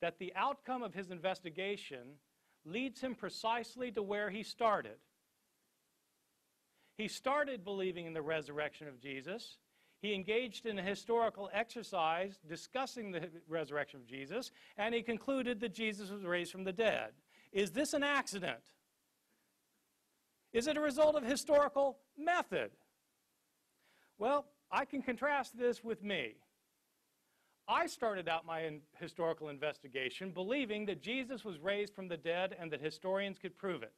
that the outcome of his investigation leads him precisely to where he started? He started believing in the resurrection of Jesus. He engaged in a historical exercise discussing the resurrection of Jesus, and he concluded that Jesus was raised from the dead. Is this an accident? Is it a result of historical method? Well, I can contrast this with me. I started out my in historical investigation believing that Jesus was raised from the dead and that historians could prove it.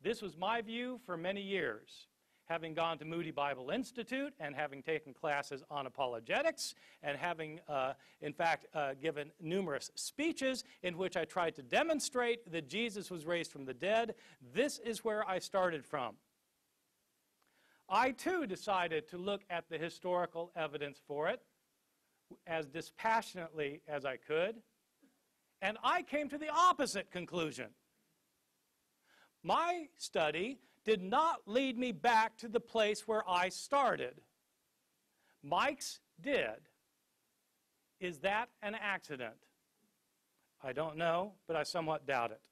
This was my view for many years, having gone to Moody Bible Institute and having taken classes on apologetics and having, uh, in fact, uh, given numerous speeches in which I tried to demonstrate that Jesus was raised from the dead. This is where I started from. I, too, decided to look at the historical evidence for it as dispassionately as I could, and I came to the opposite conclusion. My study did not lead me back to the place where I started. Mike's did. Is that an accident? I don't know, but I somewhat doubt it.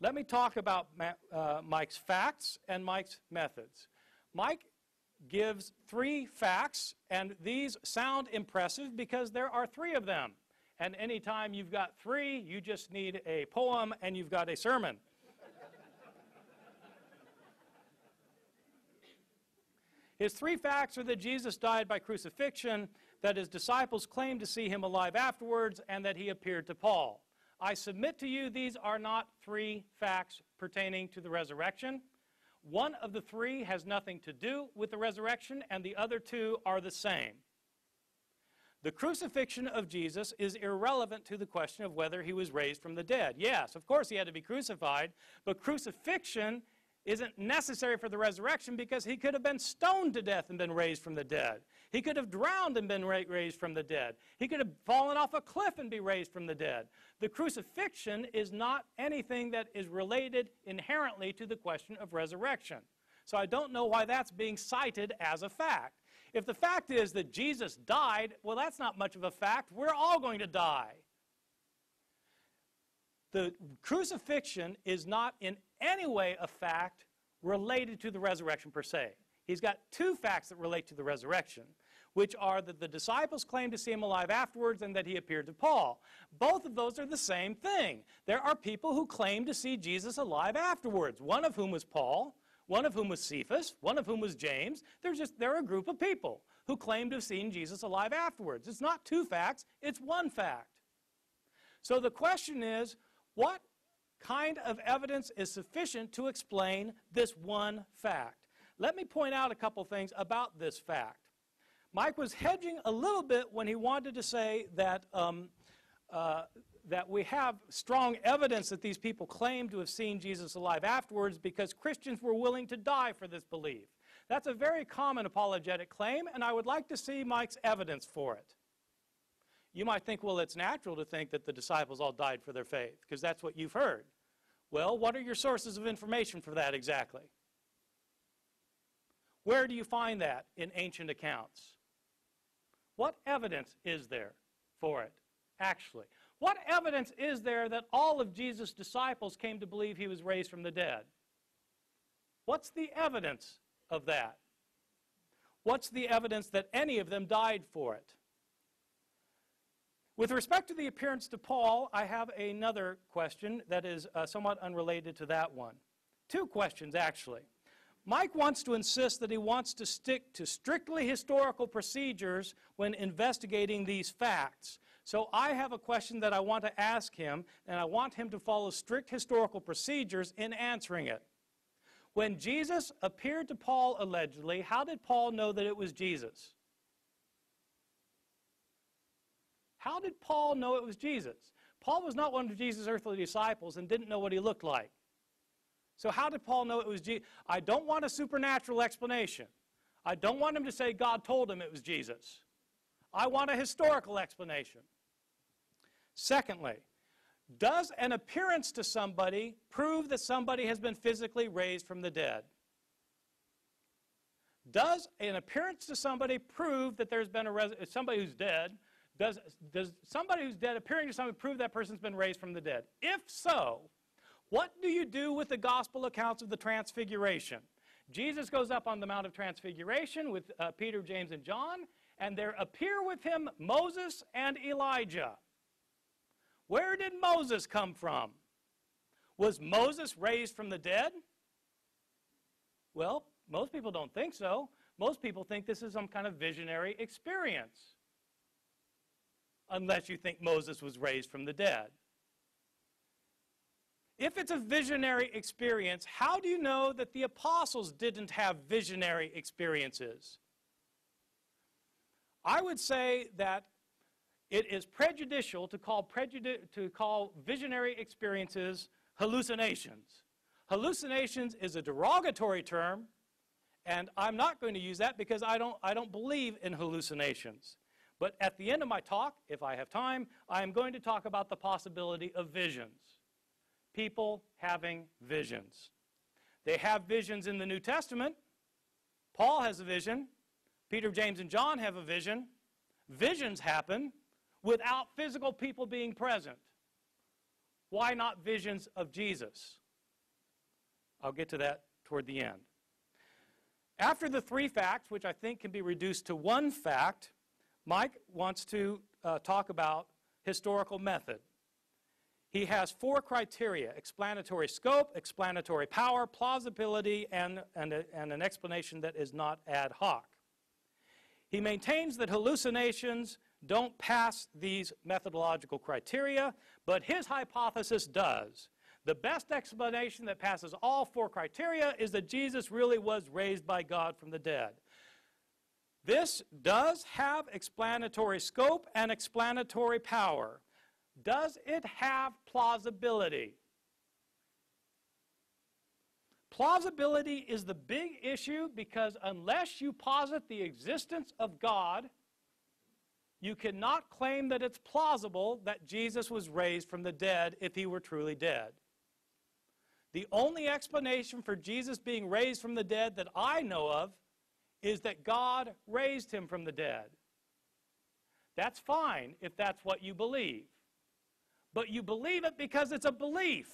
Let me talk about uh, Mike's facts and Mike's methods. Mike gives three facts, and these sound impressive because there are three of them. And anytime you've got three, you just need a poem and you've got a sermon. His three facts are that Jesus died by crucifixion, that his disciples claimed to see him alive afterwards, and that he appeared to Paul. I submit to you these are not three facts pertaining to the resurrection. One of the three has nothing to do with the resurrection, and the other two are the same. The crucifixion of Jesus is irrelevant to the question of whether he was raised from the dead. Yes, of course he had to be crucified, but crucifixion isn't necessary for the resurrection because he could have been stoned to death and been raised from the dead. He could have drowned and been ra- raised from the dead. He could have fallen off a cliff and be raised from the dead. The crucifixion is not anything that is related inherently to the question of resurrection. So I don't know why that's being cited as a fact. If the fact is that Jesus died, well, that's not much of a fact. We're all going to die. The crucifixion is not in any way a fact related to the resurrection per se. He's got two facts that relate to the resurrection, which are that the disciples claimed to see him alive afterwards and that he appeared to Paul. Both of those are the same thing. There are people who claim to see Jesus alive afterwards, one of whom was Paul, one of whom was Cephas, one of whom was James. They're just, they're a group of people who claim to have seen Jesus alive afterwards. It's not two facts, it's one fact. So the question is, what kind of evidence is sufficient to explain this one fact? Let me point out a couple things about this fact. Mike was hedging a little bit when he wanted to say that, um, uh, that we have strong evidence that these people claim to have seen Jesus alive afterwards because Christians were willing to die for this belief. That's a very common apologetic claim, and I would like to see Mike's evidence for it. You might think, well, it's natural to think that the disciples all died for their faith, because that's what you've heard. Well, what are your sources of information for that exactly? Where do you find that in ancient accounts? What evidence is there for it, actually? What evidence is there that all of Jesus' disciples came to believe he was raised from the dead? What's the evidence of that? What's the evidence that any of them died for it? With respect to the appearance to Paul, I have another question that is uh, somewhat unrelated to that one. Two questions, actually. Mike wants to insist that he wants to stick to strictly historical procedures when investigating these facts. So I have a question that I want to ask him, and I want him to follow strict historical procedures in answering it. When Jesus appeared to Paul allegedly, how did Paul know that it was Jesus? How did Paul know it was Jesus? Paul was not one of Jesus' earthly disciples and didn't know what he looked like. So how did Paul know it was Jesus? I don't want a supernatural explanation. I don't want him to say God told him it was Jesus. I want a historical explanation. Secondly, does an appearance to somebody prove that somebody has been physically raised from the dead? Does an appearance to somebody prove that there's been a res- somebody who's dead? Does, does somebody who's dead appearing to somebody prove that person's been raised from the dead? If so, what do you do with the gospel accounts of the transfiguration? Jesus goes up on the Mount of Transfiguration with uh, Peter, James, and John, and there appear with him Moses and Elijah. Where did Moses come from? Was Moses raised from the dead? Well, most people don't think so. Most people think this is some kind of visionary experience. Unless you think Moses was raised from the dead. If it's a visionary experience, how do you know that the apostles didn't have visionary experiences? I would say that it is prejudicial to call, prejudi- to call visionary experiences hallucinations. Hallucinations is a derogatory term, and I'm not going to use that because I don't, I don't believe in hallucinations. But at the end of my talk, if I have time, I am going to talk about the possibility of visions. People having visions. They have visions in the New Testament. Paul has a vision. Peter, James, and John have a vision. Visions happen without physical people being present. Why not visions of Jesus? I'll get to that toward the end. After the three facts, which I think can be reduced to one fact, Mike wants to uh, talk about historical method. He has four criteria: explanatory scope, explanatory power, plausibility, and, and, a, and an explanation that is not ad hoc. He maintains that hallucinations don't pass these methodological criteria, but his hypothesis does. The best explanation that passes all four criteria is that Jesus really was raised by God from the dead. This does have explanatory scope and explanatory power. Does it have plausibility? Plausibility is the big issue because unless you posit the existence of God, you cannot claim that it's plausible that Jesus was raised from the dead if he were truly dead. The only explanation for Jesus being raised from the dead that I know of is that God raised him from the dead. That's fine if that's what you believe. But you believe it because it's a belief.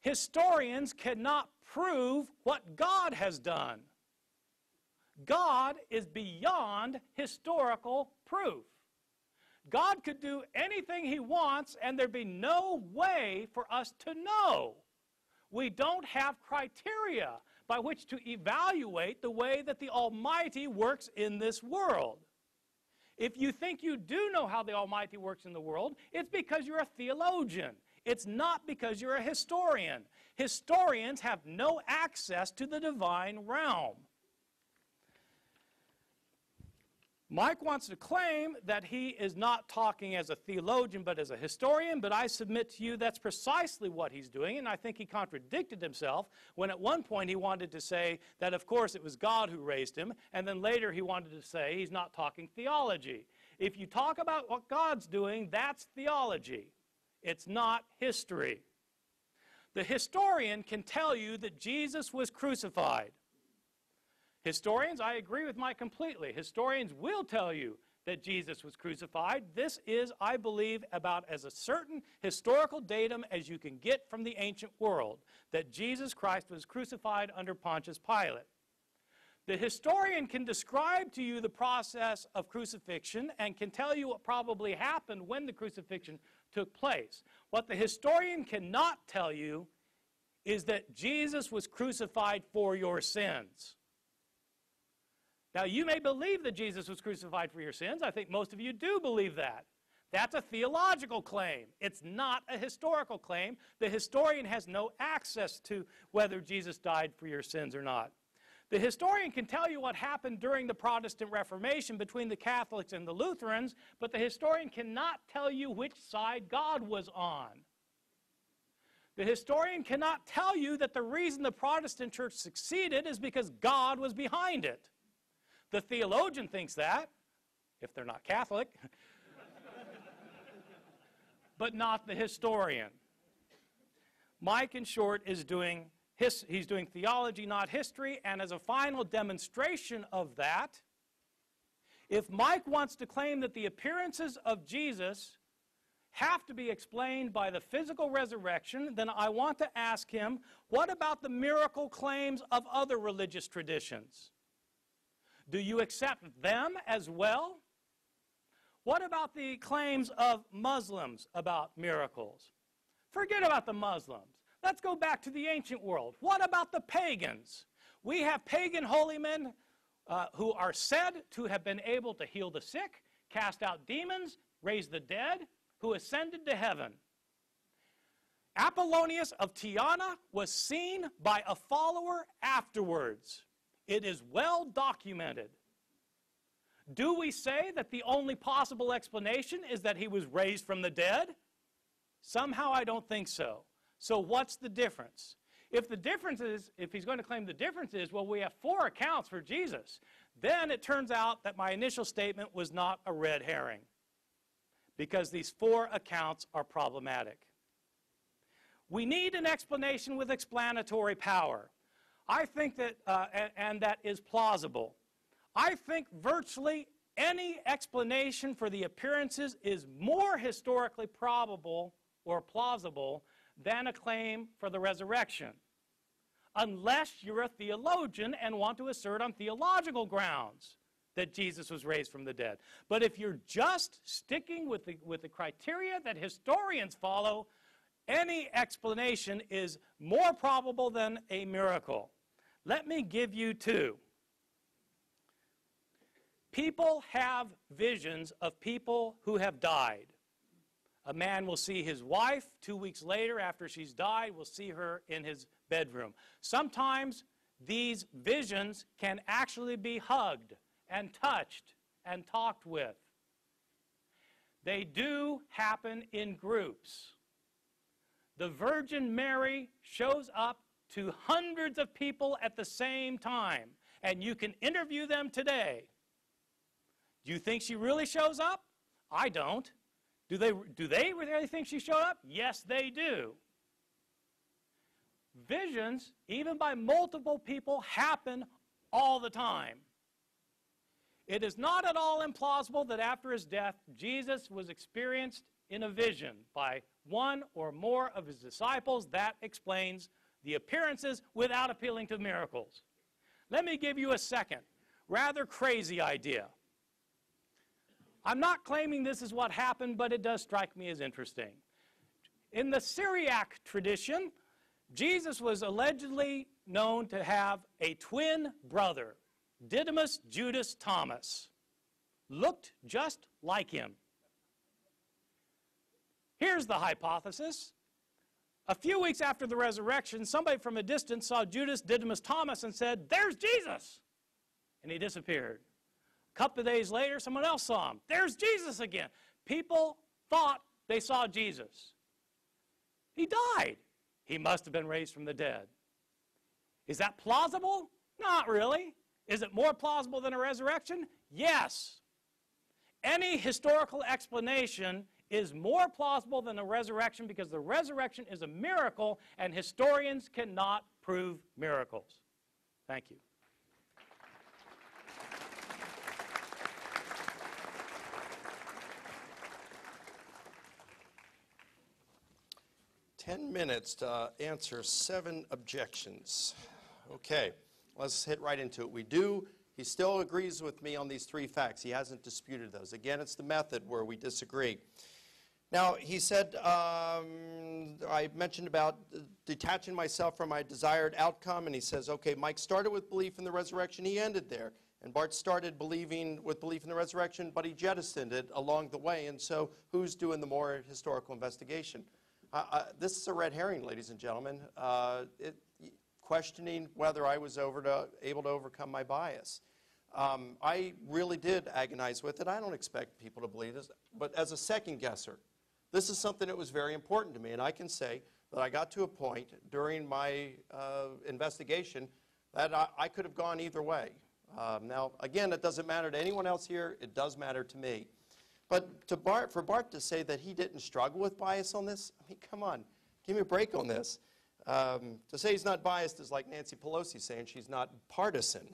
Historians cannot prove what God has done. God is beyond historical proof. God could do anything he wants, and there'd be no way for us to know. We don't have criteria by which to evaluate the way that the Almighty works in this world. If you think you do know how the Almighty works in the world, it's because you're a theologian. It's not because you're a historian. Historians have no access to the divine realm. Mike wants to claim that he is not talking as a theologian but as a historian, but I submit to you that's precisely what he's doing, and I think he contradicted himself when at one point he wanted to say that of course it was God who raised him, and then later he wanted to say he's not talking theology. If you talk about what God's doing, that's theology. It's not history. The historian can tell you that Jesus was crucified. Historians, I agree with Mike completely. Historians will tell you that Jesus was crucified. This is, I believe, about as a certain historical datum as you can get from the ancient world, that Jesus Christ was crucified under Pontius Pilate. The historian can describe to you the process of crucifixion and can tell you what probably happened when the crucifixion took place. What the historian cannot tell you is that Jesus was crucified for your sins. Now, you may believe that Jesus was crucified for your sins. I think most of you do believe that. That's a theological claim. It's not a historical claim. The historian has no access to whether Jesus died for your sins or not. The historian can tell you what happened during the Protestant Reformation between the Catholics and the Lutherans, but the historian cannot tell you which side God was on. The historian cannot tell you that the reason the Protestant church succeeded is because God was behind it. The theologian thinks that, if they're not Catholic, but not the historian. Mike, in short, is doing his, he's doing theology, not history, and as a final demonstration of that, if Mike wants to claim that the appearances of Jesus have to be explained by the physical resurrection, then I want to ask him, what about the miracle claims of other religious traditions? Do you accept them as well? What about the claims of Muslims about miracles? Forget about the Muslims. Let's go back to the ancient world. What about the pagans? We have pagan holy men uh, who are said to have been able to heal the sick, cast out demons, raise the dead, who ascended to heaven. Apollonius of Tyana was seen by a follower afterwards. It is well documented. Do we say that the only possible explanation is that he was raised from the dead? Somehow I don't think so. So what's the difference? If the difference is, if he's going to claim the difference is, well, we have four accounts for Jesus, then it turns out that my initial statement was not a red herring, because these four accounts are problematic. We need an explanation with explanatory power. I think that, uh, and, and that is plausible. I think virtually any explanation for the appearances is more historically probable or plausible than a claim for the resurrection, unless you're a theologian and want to assert on theological grounds that Jesus was raised from the dead. But if you're just sticking with the, with the criteria that historians follow, any explanation is more probable than a miracle. Let me give you two. People have visions of people who have died. A man will see his wife two weeks later after she's died, will see her in his bedroom. Sometimes these visions can actually be hugged and touched and talked with. They do happen in groups. The Virgin Mary shows up to hundreds of people at the same time, and you can interview them today. Do you think she really shows up? I don't. Do they, do they really think she showed up? Yes, they do. Visions, even by multiple people, happen all the time. It is not at all implausible that after his death, Jesus was experienced in a vision by one or more of his disciples. That explains the appearances without appealing to miracles. Let me give you a second, rather crazy idea. I'm not claiming this is what happened, but it does strike me as interesting. In the Syriac tradition, Jesus was allegedly known to have a twin brother, Didymus Judas Thomas. Looked just like him. Here's the hypothesis. A few weeks after the resurrection, somebody from a distance saw Judas, Didymus Thomas, and said, "There's Jesus!" And he disappeared. A couple of days later, someone else saw him. "There's Jesus again!" People thought they saw Jesus. He died. He must have been raised from the dead. Is that plausible? Not really. Is it more plausible than a resurrection? Yes. Any historical explanation is more plausible than a resurrection because the resurrection is a miracle and historians cannot prove miracles. Thank you. Ten minutes to uh, answer seven objections. Okay, let's hit right into it. We do, he still agrees with me on these three facts. He hasn't disputed those. Again, it's the method where we disagree. Now, he said, um, I mentioned about detaching myself from my desired outcome, and he says, okay, Mike started with belief in the resurrection, he ended there. And Bart started believing with belief in the resurrection, but he jettisoned it along the way, and so who's doing the more historical investigation? Uh, uh, this is a red herring, ladies and gentlemen. Uh, it, questioning whether I was over to, able to overcome my bias. Um, I really did agonize with it. I don't expect people to believe this, but as a second guesser, this is something that was very important to me. And I can say that I got to a point during my uh, investigation that I, I could have gone either way. Um, now, again, it doesn't matter to anyone else here. It does matter to me. But to Bart, for Bart to say that he didn't struggle with bias on this, I mean, come on, give me a break on this. Um, to say he's not biased is like Nancy Pelosi saying she's not partisan.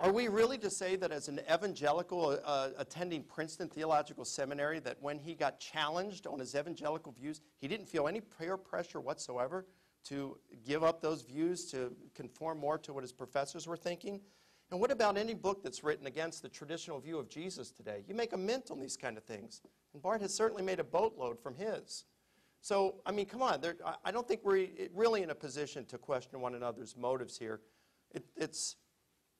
Are we really to say that as an evangelical uh, attending Princeton Theological Seminary that when he got challenged on his evangelical views, he didn't feel any peer pressure whatsoever to give up those views to conform more to what his professors were thinking? And what about any book that's written against the traditional view of Jesus today? You make a mint on these kind of things. And Bart has certainly made a boatload from his. So, I mean, come on. There, I don't think we're really in a position to question one another's motives here. It, it's,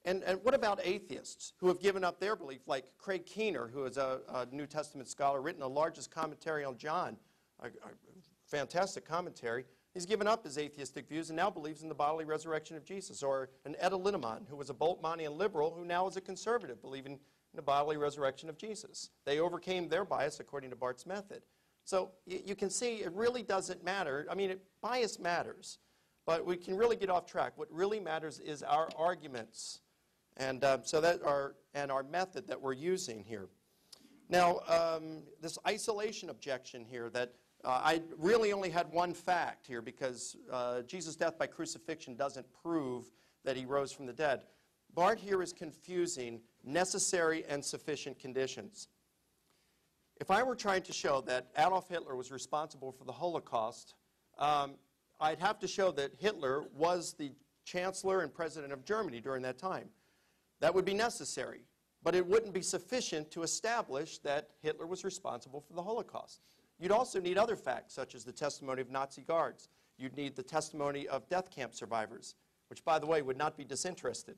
and, and what about atheists who have given up their belief, like Craig Keener, who is a, a New Testament scholar, written the largest commentary on John, a, a fantastic commentary. He's given up his atheistic views and now believes in the bodily resurrection of Jesus. Or an Etta Lindemann, who was a Boltmanian liberal, who now is a conservative, believing in the bodily resurrection of Jesus. They overcame their bias according to Bart's method. So you, you can see it really doesn't matter. I mean, it, bias matters, but we can really get off track. What really matters is our arguments, and uh, so that our and our method that we're using here. Now, um, this isolation objection here that. Uh, I really only had one fact here because uh, Jesus' death by crucifixion doesn't prove that he rose from the dead. Bart here is confusing necessary and sufficient conditions. If I were trying to show that Adolf Hitler was responsible for the Holocaust, um, I'd have to show that Hitler was the chancellor and president of Germany during that time. That would be necessary, but it wouldn't be sufficient to establish that Hitler was responsible for the Holocaust. You'd also need other facts, such as the testimony of Nazi guards. You'd need the testimony of death camp survivors, which, by the way, would not be disinterested.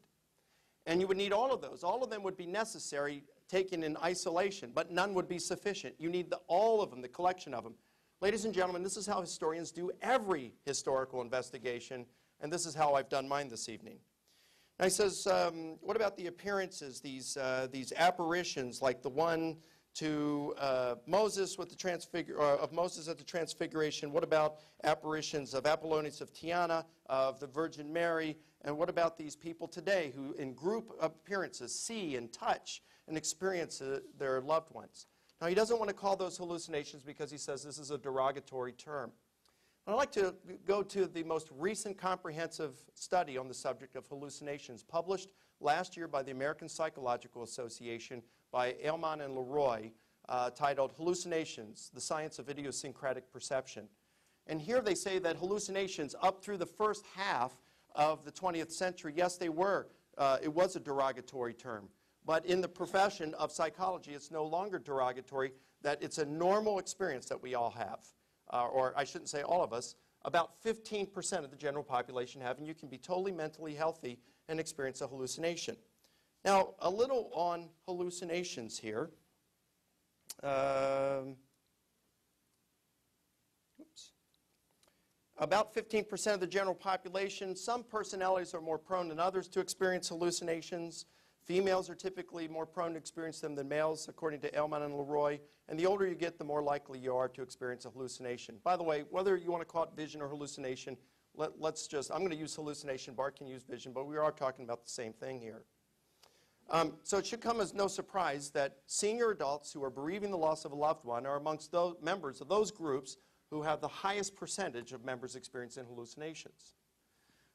And you would need all of those. All of them would be necessary, taken in isolation, but none would be sufficient. You need the, all of them, the collection of them. Ladies and gentlemen, this is how historians do every historical investigation, and this is how I've done mine this evening. Now he says, um, what about the appearances, these, uh, these apparitions, like the one to uh, Moses with the transfigure uh, of Moses at the Transfiguration? What about apparitions of Apollonius of Tyana, of the Virgin Mary? And what about these people today who, in group appearances, see and touch and experience uh, their loved ones? Now, he doesn't want to call those hallucinations because he says this is a derogatory term. I'd like to go to the most recent comprehensive study on the subject of hallucinations published last year by the American Psychological Association by Aleman and Larøi, uh, titled Hallucinations, the Science of Idiosyncratic Perception. And here they say that hallucinations up through the first half of the twentieth century, yes, they were. Uh, it was a derogatory term. But in the profession of psychology, it's no longer derogatory, that it's a normal experience that we all have. Uh, or I shouldn't say all of us, about fifteen percent of the general population have, and you can be totally mentally healthy and experience a hallucination. Now, a little on hallucinations here. Um, about fifteen percent of the general population. Some personalities are more prone than others to experience hallucinations. Females are typically more prone to experience them than males, according to Aleman and Larøi. And the older you get, the more likely you are to experience a hallucination. By the way, whether you want to call it vision or hallucination, let, let's just, I'm going to use hallucination, Bart can use vision, but we are talking about the same thing here. Um, so it should come as no surprise that senior adults who are bereaving the loss of a loved one are amongst those members of those groups who have the highest percentage of members experiencing hallucinations.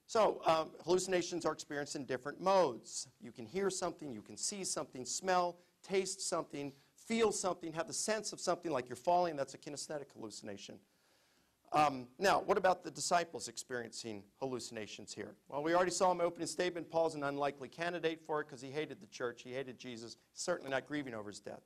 So um, hallucinations are experienced in different modes. You can hear something, you can see something, smell, taste something, feel something, have the sense of something like you're falling. That's a kinesthetic hallucination. Um, now, what about the disciples experiencing hallucinations here? Well, we already saw in my opening statement, Paul's an unlikely candidate for it because he hated the church, he hated Jesus, certainly not grieving over his death.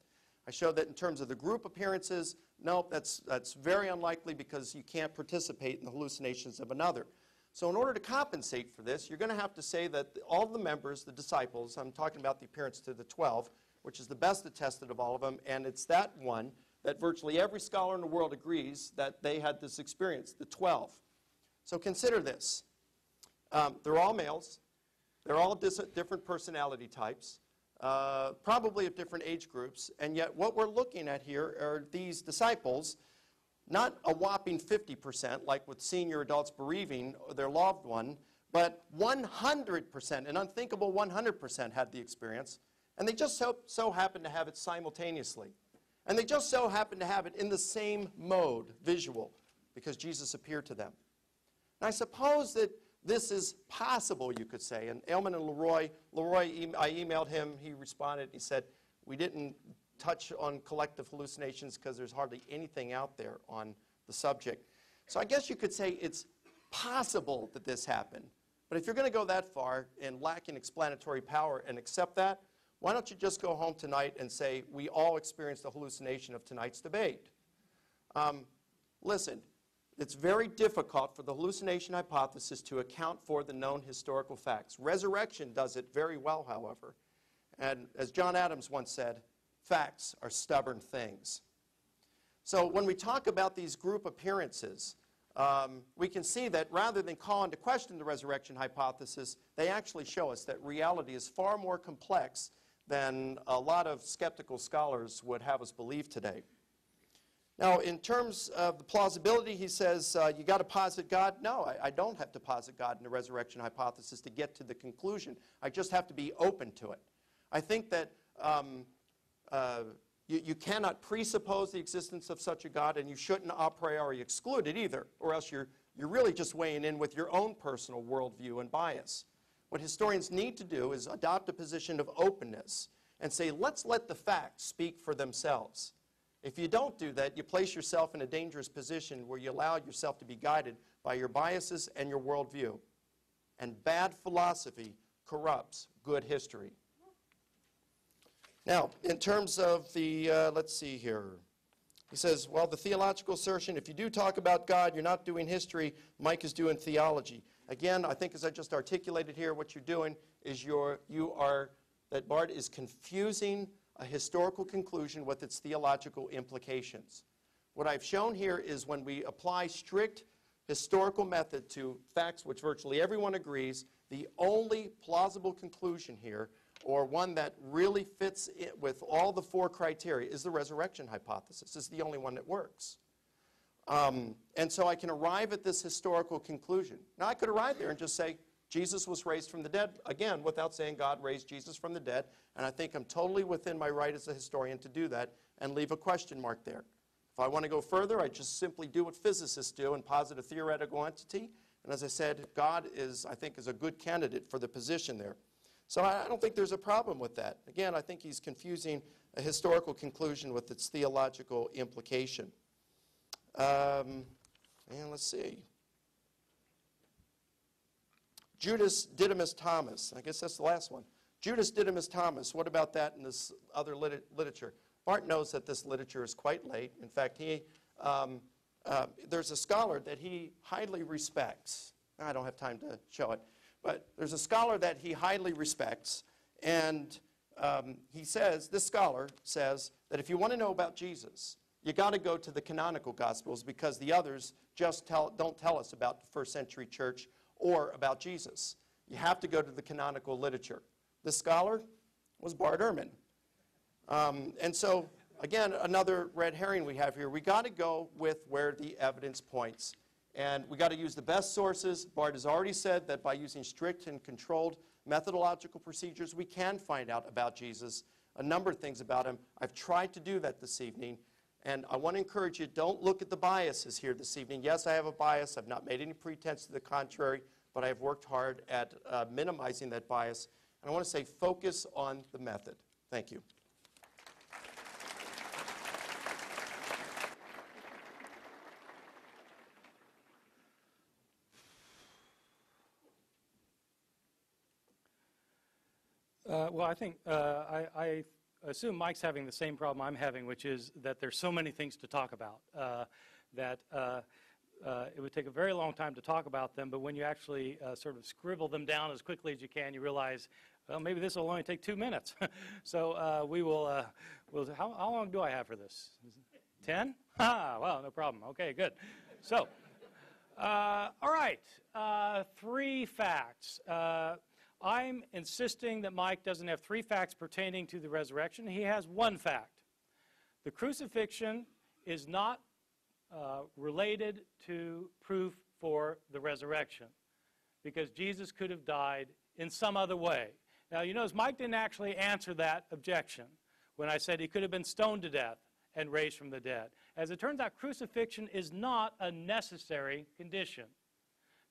I showed that in terms of the group appearances, no, that's, that's very unlikely because you can't participate in the hallucinations of another. So in order to compensate for this, you're going to have to say that all the members, the disciples, I'm talking about the appearance to the twelve, which is the best attested of all of them, and it's that one that virtually every scholar in the world agrees that they had this experience, the twelve. So consider this. Um, they're all males. They're all dis different personality types, uh, probably of different age groups. And yet what we're looking at here are these disciples, not a whopping fifty percent, like with senior adults bereaving their loved one, but one hundred percent, an unthinkable one hundred percent had the experience. And they just so, so happened to have it simultaneously. And they just so happened to have it in the same mode, visual, because Jesus appeared to them. And I suppose that this is possible, you could say. And Aleman and Larøi, Larøi, I emailed him, he responded, he said, we didn't touch on collective hallucinations because there's hardly anything out there on the subject. So I guess you could say it's possible that this happened. But if you're going to go that far and lack in explanatory power and accept that, why don't you just go home tonight and say, we all experienced the hallucination of tonight's debate? Um, listen, it's very difficult for the hallucination hypothesis to account for the known historical facts. Resurrection does it very well, however. And as John Adams once said, facts are stubborn things. So when we talk about these group appearances, Um, we can see that rather than call into question the resurrection hypothesis, they actually show us that reality is far more complex than a lot of skeptical scholars would have us believe today. Now, in terms of the plausibility, he says, uh, you got to posit God. No, I, I don't have to posit God in the resurrection hypothesis to get to the conclusion. I just have to be open to it. I think that um, uh, You, you cannot presuppose the existence of such a God, and you shouldn't a priori exclude it either, or else you're, you're really just weighing in with your own personal worldview and bias. What historians need to do is adopt a position of openness and say, let's let the facts speak for themselves. If you don't do that, you place yourself in a dangerous position where you allow yourself to be guided by your biases and your worldview. And bad philosophy corrupts good history. Now, in terms of the, uh, let's see here, he says, well, the theological assertion, if you do talk about God, you're not doing history, Mike is doing theology. Again, I think as I just articulated here, what you're doing is you're, you are, that Bart is confusing a historical conclusion with its theological implications. What I've shown here is when we apply strict historical method to facts which virtually everyone agrees, the only plausible conclusion here, or one that really fits it with all the four criteria, is the resurrection hypothesis. It's the only one that works. Um, and so I can arrive at this historical conclusion. Now, I could arrive there and just say, Jesus was raised from the dead, again, without saying God raised Jesus from the dead. And I think I'm totally within my right as a historian to do that and leave a question mark there. If I want to go further, I just simply do what physicists do and posit a theoretical entity. And as I said, God is, I think, is a good candidate for the position there. So I don't think there's a problem with that. Again, I think he's confusing a historical conclusion with its theological implication. Um, and let's see. Judas Didymus Thomas. I guess that's the last one. Judas Didymus Thomas. What about that in this other lit literature? Bart knows that this literature is quite late. In fact, he, um, uh, there's a scholar that he highly respects. I don't have time to show it. But there's a scholar that he highly respects, and um, he says, this scholar says, that if you want to know about Jesus, you got to go to the canonical Gospels because the others just tell, don't tell us about the first century church or about Jesus. You have to go to the canonical literature. The scholar was Bart Ehrman. Um, and so, again, another red herring we have here. We got to go with where the evidence points. And we got to use the best sources. Bart has already said that by using strict and controlled methodological procedures, we can find out about Jesus, a number of things about him. I've tried to do that this evening. And I want to encourage you, don't look at the biases here this evening. Yes, I have a bias. I've not made any pretense to the contrary, but I've worked hard at uh, minimizing that bias. And I want to say focus on the method. Thank you. Uh, well, I think, uh, I, I assume Mike's having the same problem I'm having, which is that there's so many things to talk about uh, that uh, uh, it would take a very long time to talk about them, but when you actually uh, sort of scribble them down as quickly as you can, you realize, well, maybe this will only take two minutes. So uh, we will, uh, we'll, how, how long do I have for this? ten? Ah, well, no problem. Okay, good. So, uh, all right, uh, three facts. Uh, I'm insisting that Mike doesn't have three facts pertaining to the resurrection. He has one fact. The crucifixion is not uh, related to proof for the resurrection because Jesus could have died in some other way. Now, you notice Mike didn't actually answer that objection when I said he could have been stoned to death and raised from the dead. As it turns out, crucifixion is not a necessary condition.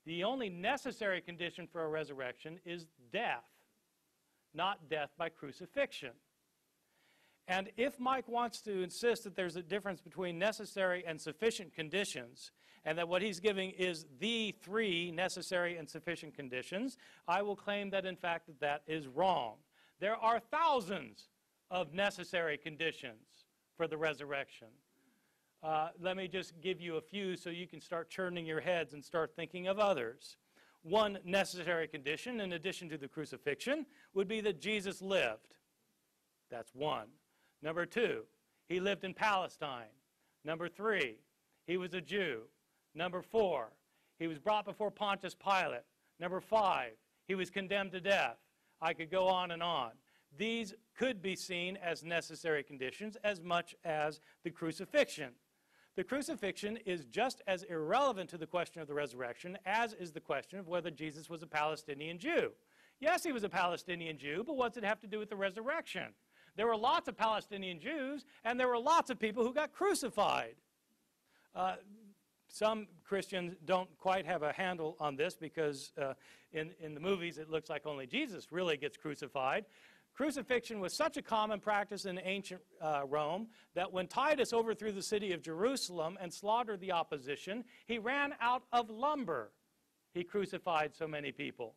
The only necessary condition for a resurrection is death, not death by crucifixion. And if Mike wants to insist that there's a difference between necessary and sufficient conditions, and that what he's giving is the three necessary and sufficient conditions, I will claim that, in fact, that, that is wrong. There are thousands of necessary conditions for the resurrection. Uh, let me just give you a few so you can start churning your heads and start thinking of others. One necessary condition, in addition to the crucifixion, would be that Jesus lived. That's one. Number two, he lived in Palestine. Number three, he was a Jew. Number four, he was brought before Pontius Pilate. Number five, he was condemned to death. I could go on and on. These could be seen as necessary conditions as much as the crucifixion. The crucifixion is just as irrelevant to the question of the resurrection as is the question of whether Jesus was a Palestinian Jew. Yes, he was a Palestinian Jew, but what's it have to do with the resurrection? There were lots of Palestinian Jews, and there were lots of people who got crucified. Uh, some Christians don't quite have a handle on this because uh, in, in the movies it looks like only Jesus really gets crucified. Crucifixion was such a common practice in ancient uh, Rome that when Titus overthrew the city of Jerusalem and slaughtered the opposition, he ran out of lumber. He crucified so many people.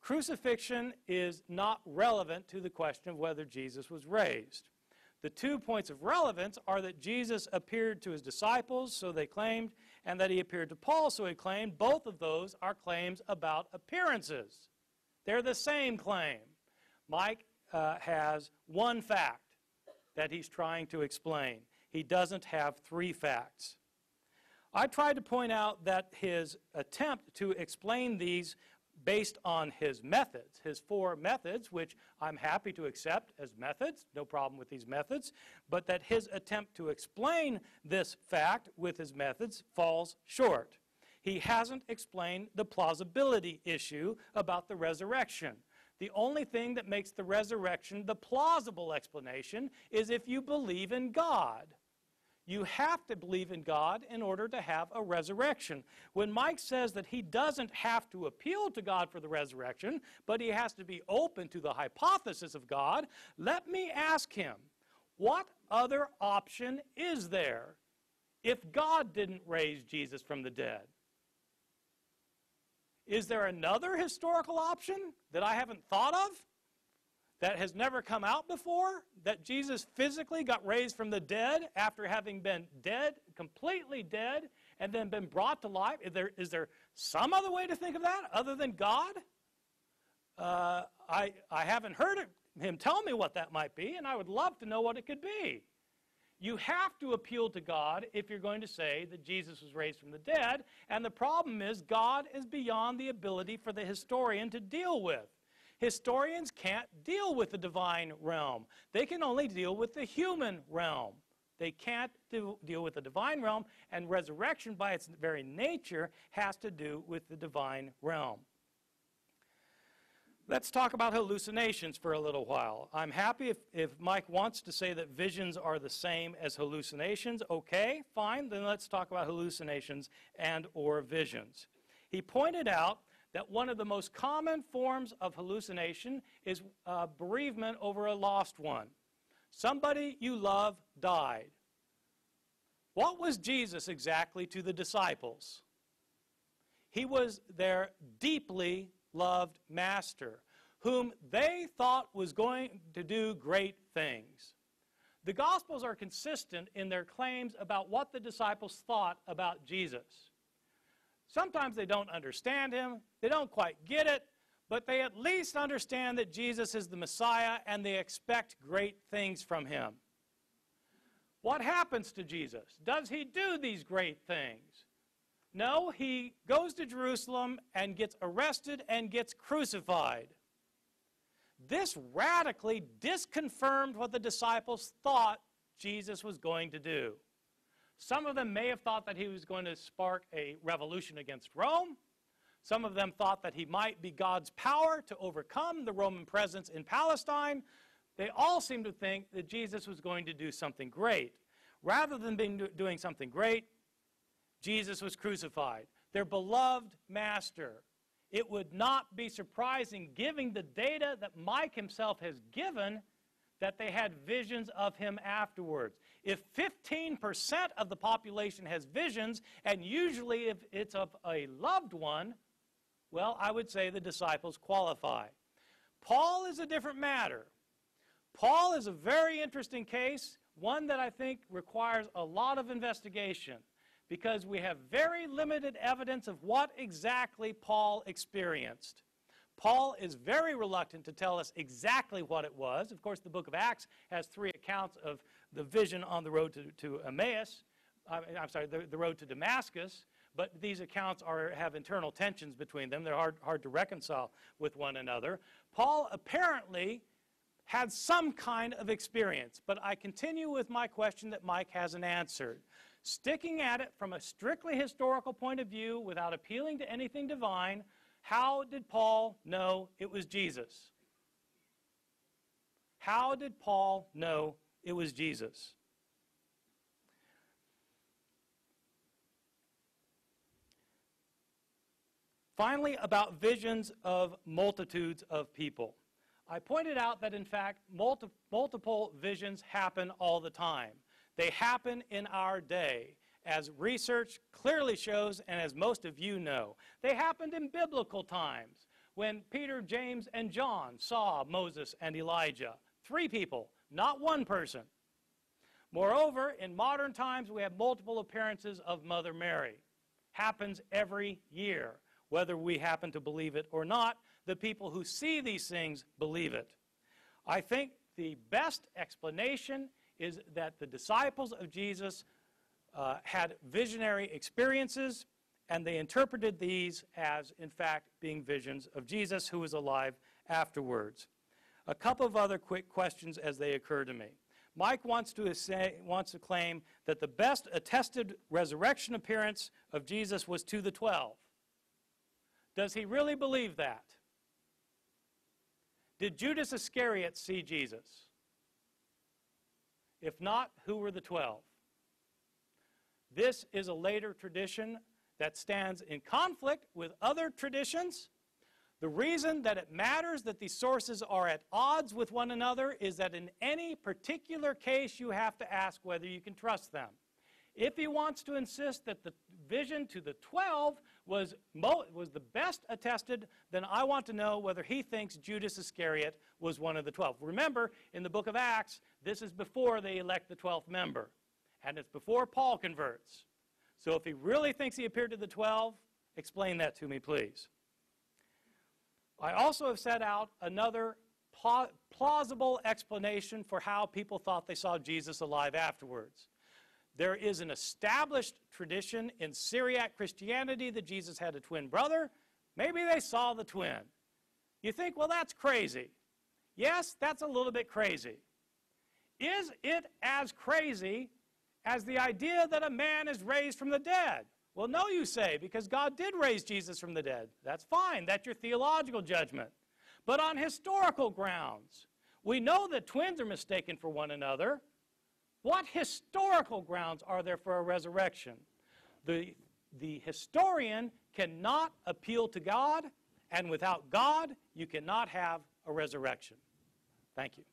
Crucifixion is not relevant to the question of whether Jesus was raised. The two points of relevance are that Jesus appeared to his disciples, so they claimed, and that he appeared to Paul, so he claimed. Both of those are claims about appearances. They're the same claim. Mike Uh, has one fact that he's trying to explain. He doesn't have three facts. I tried to point out that his attempt to explain these based on his methods, his four methods, which I'm happy to accept as methods, no problem with these methods, but that his attempt to explain this fact with his methods falls short. He hasn't explained the plausibility issue about the resurrection. The only thing that makes the resurrection the plausible explanation is if you believe in God. You have to believe in God in order to have a resurrection. When Mike says that he doesn't have to appeal to God for the resurrection, but he has to be open to the hypothesis of God, let me ask him, what other option is there if God didn't raise Jesus from the dead? Is there another historical option that I haven't thought of, that has never come out before, that Jesus physically got raised from the dead after having been dead, completely dead, and then been brought to life? Is there, is there some other way to think of that other than God? Uh, I, I haven't heard it, him tell me what that might be, and I would love to know what it could be. You have to appeal to God if you're going to say that Jesus was raised from the dead, and the problem is God is beyond the ability for the historian to deal with. Historians can't deal with the divine realm. They can only deal with the human realm. They can't do, deal with the divine realm, and resurrection by its very nature has to do with the divine realm. Let's talk about hallucinations for a little while. I'm happy if, if Mike wants to say that visions are the same as hallucinations. Okay, fine, then let's talk about hallucinations and or visions. He pointed out that one of the most common forms of hallucination is uh, bereavement over a lost one. Somebody you love died. What was Jesus exactly to the disciples? He was their deeply loved master, whom they thought was going to do great things. The Gospels are consistent in their claims about what the disciples thought about Jesus. Sometimes they don't understand him, they don't quite get it, but they at least understand that Jesus is the Messiah and they expect great things from him. What happens to Jesus? Does he do these great things? No, he goes to Jerusalem and gets arrested and gets crucified. This radically disconfirmed what the disciples thought Jesus was going to do. Some of them may have thought that he was going to spark a revolution against Rome. Some of them thought that he might be God's power to overcome the Roman presence in Palestine. They all seemed to think that Jesus was going to do something great. Rather than being, doing something great, Jesus was crucified, their beloved master. It would not be surprising, given the data that Mike himself has given, that they had visions of him afterwards. If fifteen percent of the population has visions, and usually if it's of a loved one, well, I would say the disciples qualify. Paul is a different matter. Paul is a very interesting case, one that I think requires a lot of investigation, because we have very limited evidence of what exactly Paul experienced. Paul is very reluctant to tell us exactly what it was. Of course, the book of Acts has three accounts of the vision on the road to, to Emmaus. Uh, I'm sorry, the, the road to Damascus. But these accounts are, have internal tensions between them. They're hard, hard to reconcile with one another. Paul apparently had some kind of experience. But I continue with my question that Mike hasn't answered. Sticking at it from a strictly historical point of view without appealing to anything divine, how did Paul know it was Jesus? How did Paul know it was Jesus? Finally, about visions of multitudes of people. I pointed out that, in fact, multi multiple visions happen all the time. They happen in our day, as research clearly shows and as most of you know. They happened in biblical times when Peter, James, and John saw Moses and Elijah. Three people, not one person. Moreover, in modern times, we have multiple appearances of Mother Mary. Happens every year. Whether we happen to believe it or not, the people who see these things believe it. I think the best explanation is that the disciples of Jesus uh, had visionary experiences, and they interpreted these as, in fact, being visions of Jesus who was alive afterwards. A couple of other quick questions as they occur to me. Mike wants to, say, wants to claim that the best attested resurrection appearance of Jesus was to the twelve. Does he really believe that? Did Judas Iscariot see Jesus? If not, who were the twelve? This is a later tradition that stands in conflict with other traditions. The reason that it matters that these sources are at odds with one another is that in any particular case, you have to ask whether you can trust them. If he wants to insist that the vision to the twelve was, mo was the best attested, then I want to know whether he thinks Judas Iscariot was one of the twelve. Remember, in the book of Acts, this is before they elect the twelfth member, and it's before Paul converts. So if he really thinks he appeared to the twelve, explain that to me, please. I also have set out another plausible explanation for how people thought they saw Jesus alive afterwards. There is an established tradition in Syriac Christianity that Jesus had a twin brother. Maybe they saw the twin. You think, well, that's crazy. Yes, that's a little bit crazy. Is it as crazy as the idea that a man is raised from the dead? Well, no, you say, because God did raise Jesus from the dead. That's fine. That's your theological judgment. But on historical grounds, we know that twins are mistaken for one another. What historical grounds are there for a resurrection? The, the historian cannot appeal to God, and without God, you cannot have a resurrection. Thank you.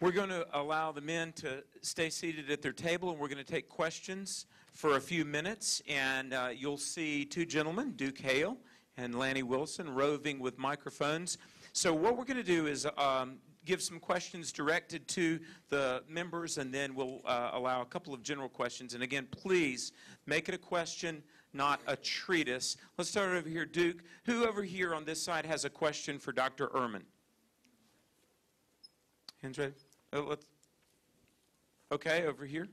We're going to allow the men to stay seated at their table, and we're going to take questions for a few minutes. And uh, you'll see two gentlemen, Duke Hale and Lanny Wilson, roving with microphones. So what we're going to do is um, give some questions directed to the members, and then we'll uh, allow a couple of general questions. And again, please make it a question, not a treatise. Let's start over here. Duke, who over here on this side has a question for Doctor Ehrman? Hands ready? Oh, let's. Okay, over here.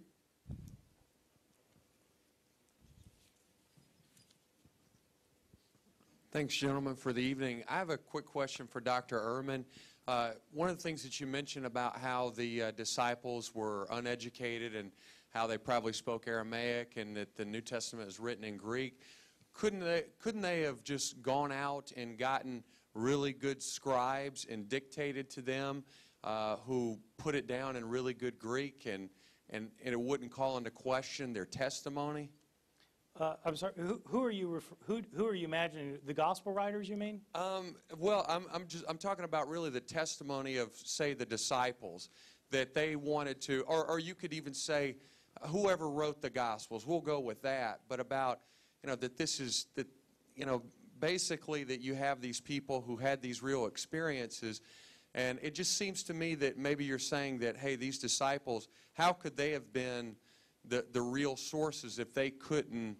Thanks, gentlemen, for the evening. I have a quick question for Doctor Ehrman. Uh, one of the things that you mentioned about how the uh, disciples were uneducated and how they probably spoke Aramaic and that the New Testament is written in Greek, couldn't they, couldn't they have just gone out and gotten really good scribes and dictated to them Uh, who put it down in really good Greek, and, and, and it wouldn't call into question their testimony? Uh, I'm sorry, who, who are you who, who are you imagining? The gospel writers, you mean? Um, well, I'm, I'm, just, I'm talking about really the testimony of, say, the disciples, that they wanted to, or, or you could even say, whoever wrote the gospels, we'll go with that, but about, you know, that this is, that, you know, basically that you have these people who had these real experiences. And it just seems to me that maybe you're saying that, hey, these disciples, how could they have been the, the real sources if they couldn't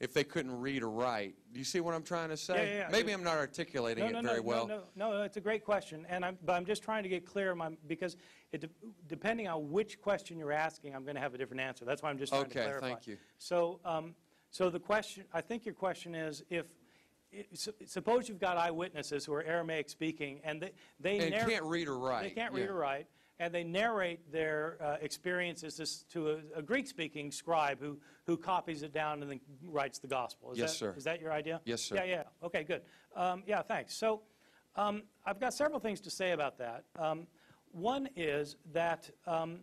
if they couldn't read or write? Do you see what I'm trying to say? Yeah, yeah, yeah. Maybe I'm not articulating no, no, it very no, well. No, no, no, it's a great question, and I'm, but I'm just trying to get clear, my, because it de depending on which question you're asking, I'm going to have a different answer. That's why I'm just trying okay, to clarify. Okay, thank you. So, um, so the question, I think your question is if. Suppose you've got eyewitnesses who are Aramaic speaking, and they they and can't read or write. They can't read yeah. or write, and they narrate their uh, experiences to a, a Greek-speaking scribe who who copies it down and then writes the gospel. Is yes, that, sir. Is that your idea? Yes, sir. Yeah, yeah. Okay, good. Um, yeah, thanks. So, um, I've got several things to say about that. Um, one is that, um,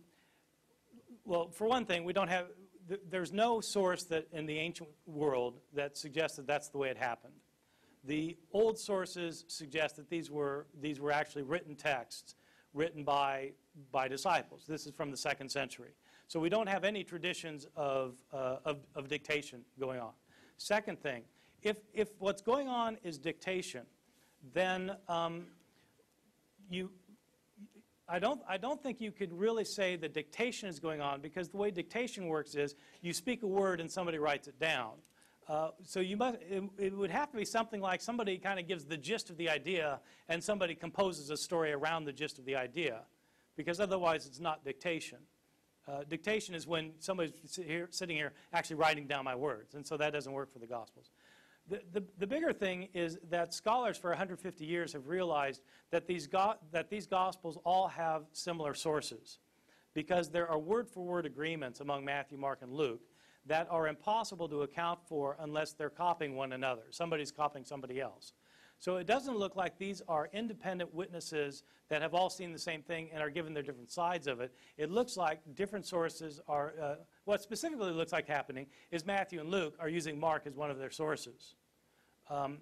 well, for one thing, we don't have th there's no source that in the ancient world that suggests that that's the way it happened. The old sources suggest that these were, these were actually written texts written by, by disciples. This is from the second century. So we don't have any traditions of, uh, of, of dictation going on. Second thing, if, if what's going on is dictation, then um, you, I don't, I don't think you could really say that dictation is going on, because the way dictation works is you speak a word and somebody writes it down. Uh, so you must, it, it would have to be something like somebody kind of gives the gist of the idea and somebody composes a story around the gist of the idea, because otherwise it's not dictation. Uh, dictation is when somebody's sit here, sitting here actually writing down my words, and so that doesn't work for the Gospels. The, the, the bigger thing is that scholars for one hundred fifty years have realized that these, go that these Gospels all have similar sources, because there are word-for-word agreements among Matthew, Mark, and Luke that are impossible to account for unless they're copying one another. Somebody's copying somebody else. So it doesn't look like these are independent witnesses that have all seen the same thing and are given their different sides of it. It looks like different sources are, uh, what specifically looks like happening is Matthew and Luke are using Mark as one of their sources. Um,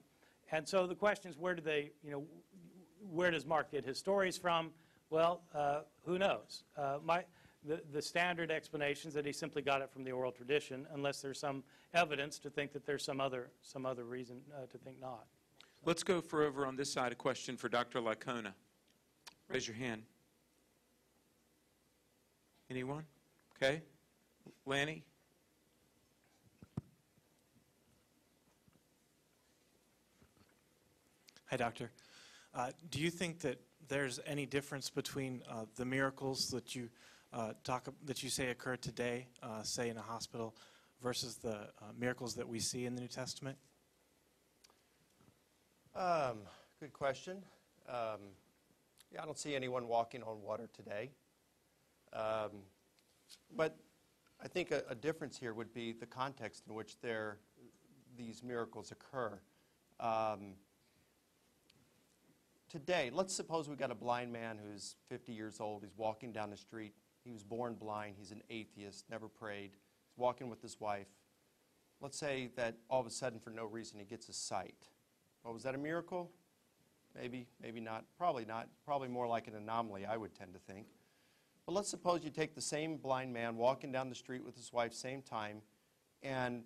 and so the question is, where do they, you know, where does Mark get his stories from? Well, uh, who knows? Uh, my, The, the standard explanations that he simply got it from the oral tradition, unless there's some evidence to think that there's some other, some other reason uh, to think not. So. Let's go for over on this side, a question for Doctor Licona. Raise your hand. Anyone? Okay. Lanny? Hi, Doctor. Uh, do you think that there's any difference between uh, the miracles that you uh, talk that you say occur today, uh, say in a hospital, versus the uh, miracles that we see in the New Testament? Um, good question. Um, yeah, I don't see anyone walking on water today. Um, but I think a, a difference here would be the context in which there, these miracles occur. Um, today, let's suppose we've got a blind man who's fifty years old. He's walking down the street. He was born blind. He's an atheist, never prayed. He's walking with his wife. Let's say that all of a sudden, for no reason, he gets a sight. Well, was that a miracle? Maybe, maybe not. Probably not. Probably more like an anomaly, I would tend to think. But let's suppose you take the same blind man walking down the street with his wife, same time, and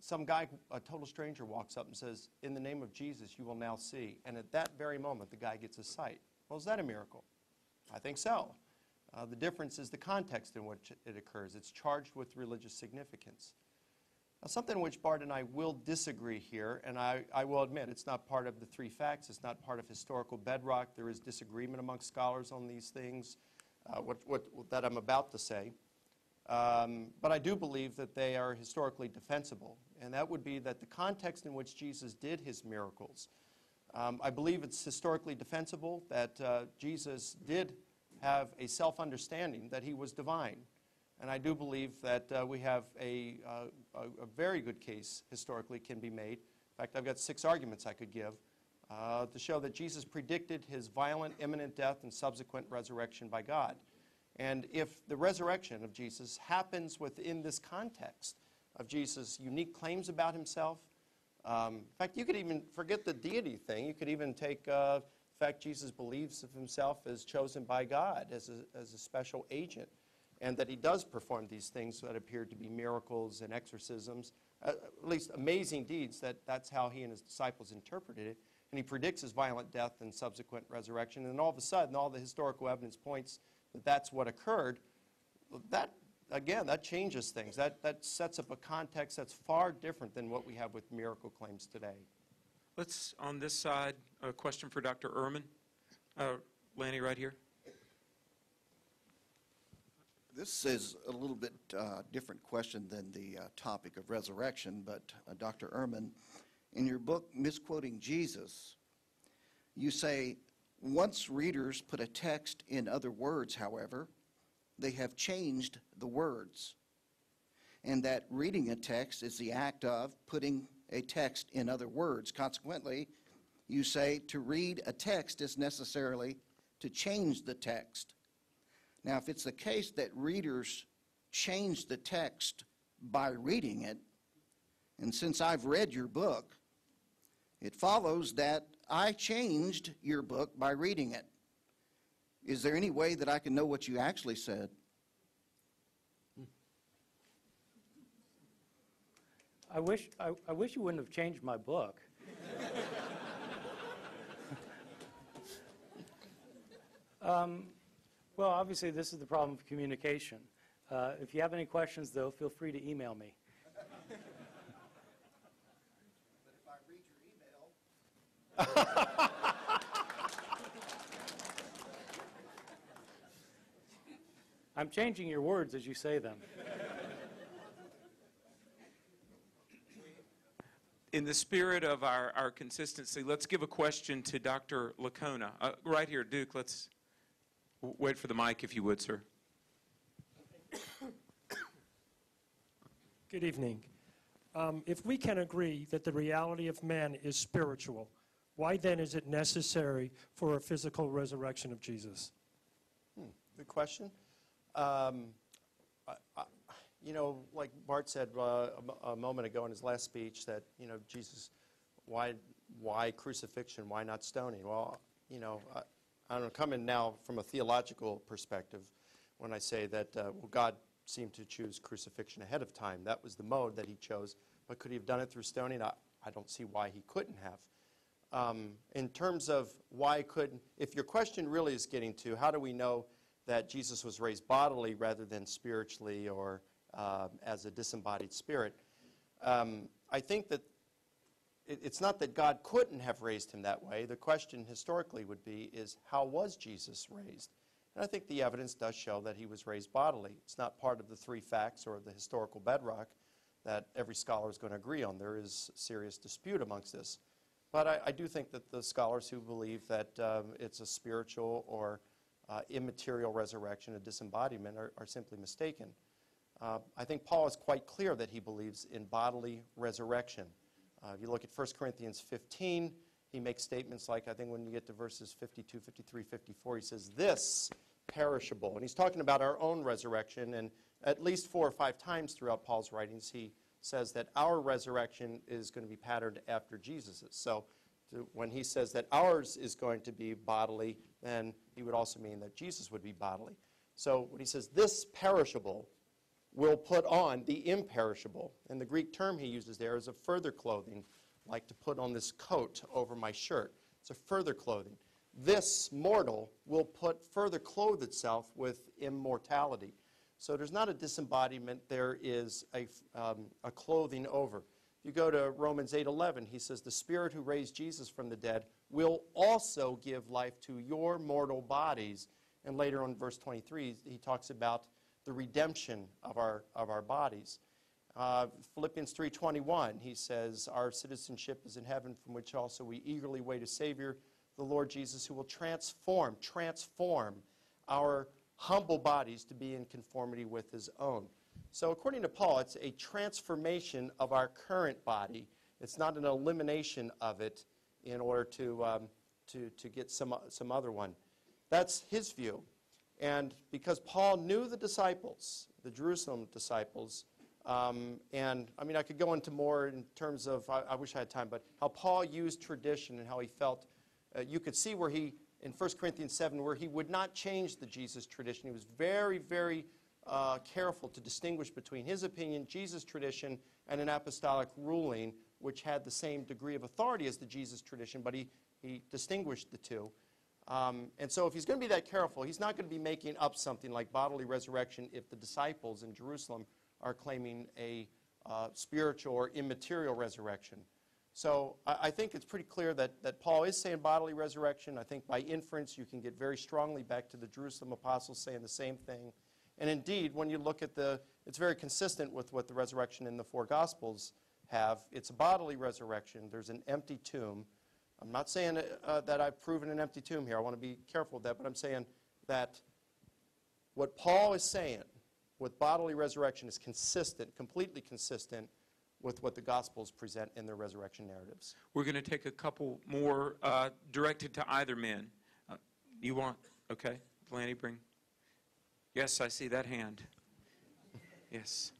some guy, a total stranger, walks up and says, "In the name of Jesus, you will now see." And at that very moment, the guy gets his sight. Well, is that a miracle? I think so. Uh, the difference is the context in which it occurs. It's charged with religious significance. Now, something in which Bart and I will disagree here, and I, I will admit it's not part of the three facts. It's not part of historical bedrock. There is disagreement amongst scholars on these things. Uh, what, what, what that I'm about to say, um, but I do believe that they are historically defensible, and that would be that the context in which Jesus did his miracles. Um, I believe it's historically defensible that uh, Jesus did have a self-understanding that he was divine, and I do believe that uh, we have a, uh, a, a very good case historically can be made. In fact, I've got six arguments I could give. Uh, to show that Jesus predicted his violent, imminent death and subsequent resurrection by God. And if the resurrection of Jesus happens within this context of Jesus' unique claims about himself, um, in fact, you could even forget the deity thing. You could even take uh, the fact Jesus believes of himself as chosen by God, as a, as a special agent, and that he does perform these things that appear to be miracles and exorcisms, uh, at least amazing deeds, that that's how he and his disciples interpreted it. And he predicts his violent death and subsequent resurrection. And all of a sudden, all the historical evidence points that that's what occurred. That, again, that changes things. That, that sets up a context that's far different than what we have with miracle claims today. Let's, on this side, a question for Doctor Ehrman. Uh, Lanny, right here. This is a little bit uh, different question than the uh, topic of resurrection, but uh, Doctor Ehrman, in your book, Misquoting Jesus, you say, once readers put a text in other words, however, they have changed the words, and that reading a text is the act of putting a text in other words. Consequently, you say to read a text is necessarily to change the text. Now, if it's the case that readers change the text by reading it, and since I've read your book, it follows that I changed your book by reading it. Is there any way that I can know what you actually said? I wish, I, I wish you wouldn't have changed my book. um, well, obviously, this is the problem of communication. Uh, if you have any questions, though, feel free to email me. I'm changing your words as you say them. In the spirit of our, our consistency, let's give a question to Doctor Licona. Uh, right here, Duke, let's wait for the mic if you would, sir. Good evening. Um, if we can agree that the reality of man is spiritual, why then is it necessary for a physical resurrection of Jesus? Hmm, good question. Um, I, I, you know, like Bart said uh, a, a moment ago in his last speech that, you know, Jesus, why, why crucifixion? Why not stoning? Well, you know, I, I don't come in now from a theological perspective when I say that, uh, well, God seemed to choose crucifixion ahead of time. That was the mode that he chose. But could he have done it through stoning? I, I don't see why he couldn't have. Um, in terms of why could, if your question really is getting to how do we know that Jesus was raised bodily rather than spiritually or uh, as a disembodied spirit, um, I think that it, it's not that God couldn't have raised him that way. The question historically would be is, how was Jesus raised? And I think the evidence does show that he was raised bodily. It's not part of the three facts or the historical bedrock that every scholar is going to agree on. There is serious dispute amongst this. But I, I do think that the scholars who believe that um, it's a spiritual or uh, immaterial resurrection, a disembodiment, are, are simply mistaken. Uh, I think Paul is quite clear that he believes in bodily resurrection. Uh, if you look at First Corinthians fifteen, he makes statements like, I think when you get to verses fifty-two, fifty-three, fifty-four, he says, this perishable. And he's talking about our own resurrection, and at least four or five times throughout Paul's writings, he says that our resurrection is going to be patterned after Jesus's. So to, when he says that ours is going to be bodily, then he would also mean that Jesus would be bodily. So when he says, this perishable will put on the imperishable. And the Greek term he uses there is a further clothing, like to put on this coat over my shirt. It's a further clothing. This mortal will put further clothe itself with immortality. So there's not a disembodiment, there is a, um, a clothing over. If you go to Romans eight eleven, he says, the Spirit who raised Jesus from the dead will also give life to your mortal bodies. And later on verse twenty-three, he talks about the redemption of our, of our bodies. Uh, Philippians three twenty-one, he says, our citizenship is in heaven, from which also we eagerly wait a Savior, the Lord Jesus, who will transform, transform our humble bodies to be in conformity with his own. So according to Paul, it's a transformation of our current body. It's not an elimination of it in order to, um, to, to get some, some other one. That's his view. And because Paul knew the disciples, the Jerusalem disciples, um, and I mean, I could go into more in terms of, I, I wish I had time, but how Paul used tradition and how he felt. Uh, you could see where he, in First Corinthians seven, where he would not change the Jesus tradition. He was very, very uh, careful to distinguish between his opinion, Jesus tradition, and an apostolic ruling, which had the same degree of authority as the Jesus tradition, but he, he distinguished the two. Um, and so if he's going to be that careful, he's not going to be making up something like bodily resurrection if the disciples in Jerusalem are claiming a uh, spiritual or immaterial resurrection. So I, I think it's pretty clear that, that Paul is saying bodily resurrection. I think by inference you can get very strongly back to the Jerusalem apostles saying the same thing. And indeed, when you look at the, it's very consistent with what the resurrection in the four Gospels have. It's a bodily resurrection. There's an empty tomb. I'm not saying uh, that I've proven an empty tomb here. I want to be careful of that, but I'm saying that what Paul is saying with bodily resurrection is consistent, completely consistent with what the Gospels present in their resurrection narratives. We're going to take a couple more uh, directed to either men. Uh, you want, okay, Lanny, bring. Yes, I see that hand. Yes.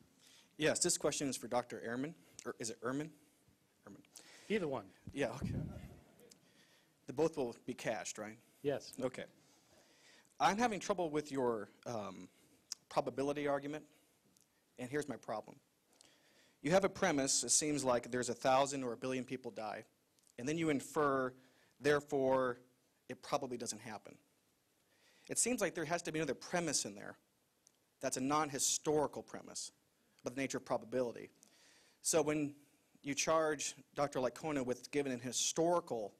Yes, this question is for Doctor Ehrman, or is it Ehrman? Ehrman. Either one. Yeah, okay. The both will be cached, right? Yes. Okay. I'm having trouble with your um, probability argument, and here's my problem. You have a premise, it seems like there's a thousand or a billion people die, and then you infer, therefore, it probably doesn't happen. It seems like there has to be another premise in there that's a non-historical premise about the nature of probability. So when you charge Doctor Licona with giving an historical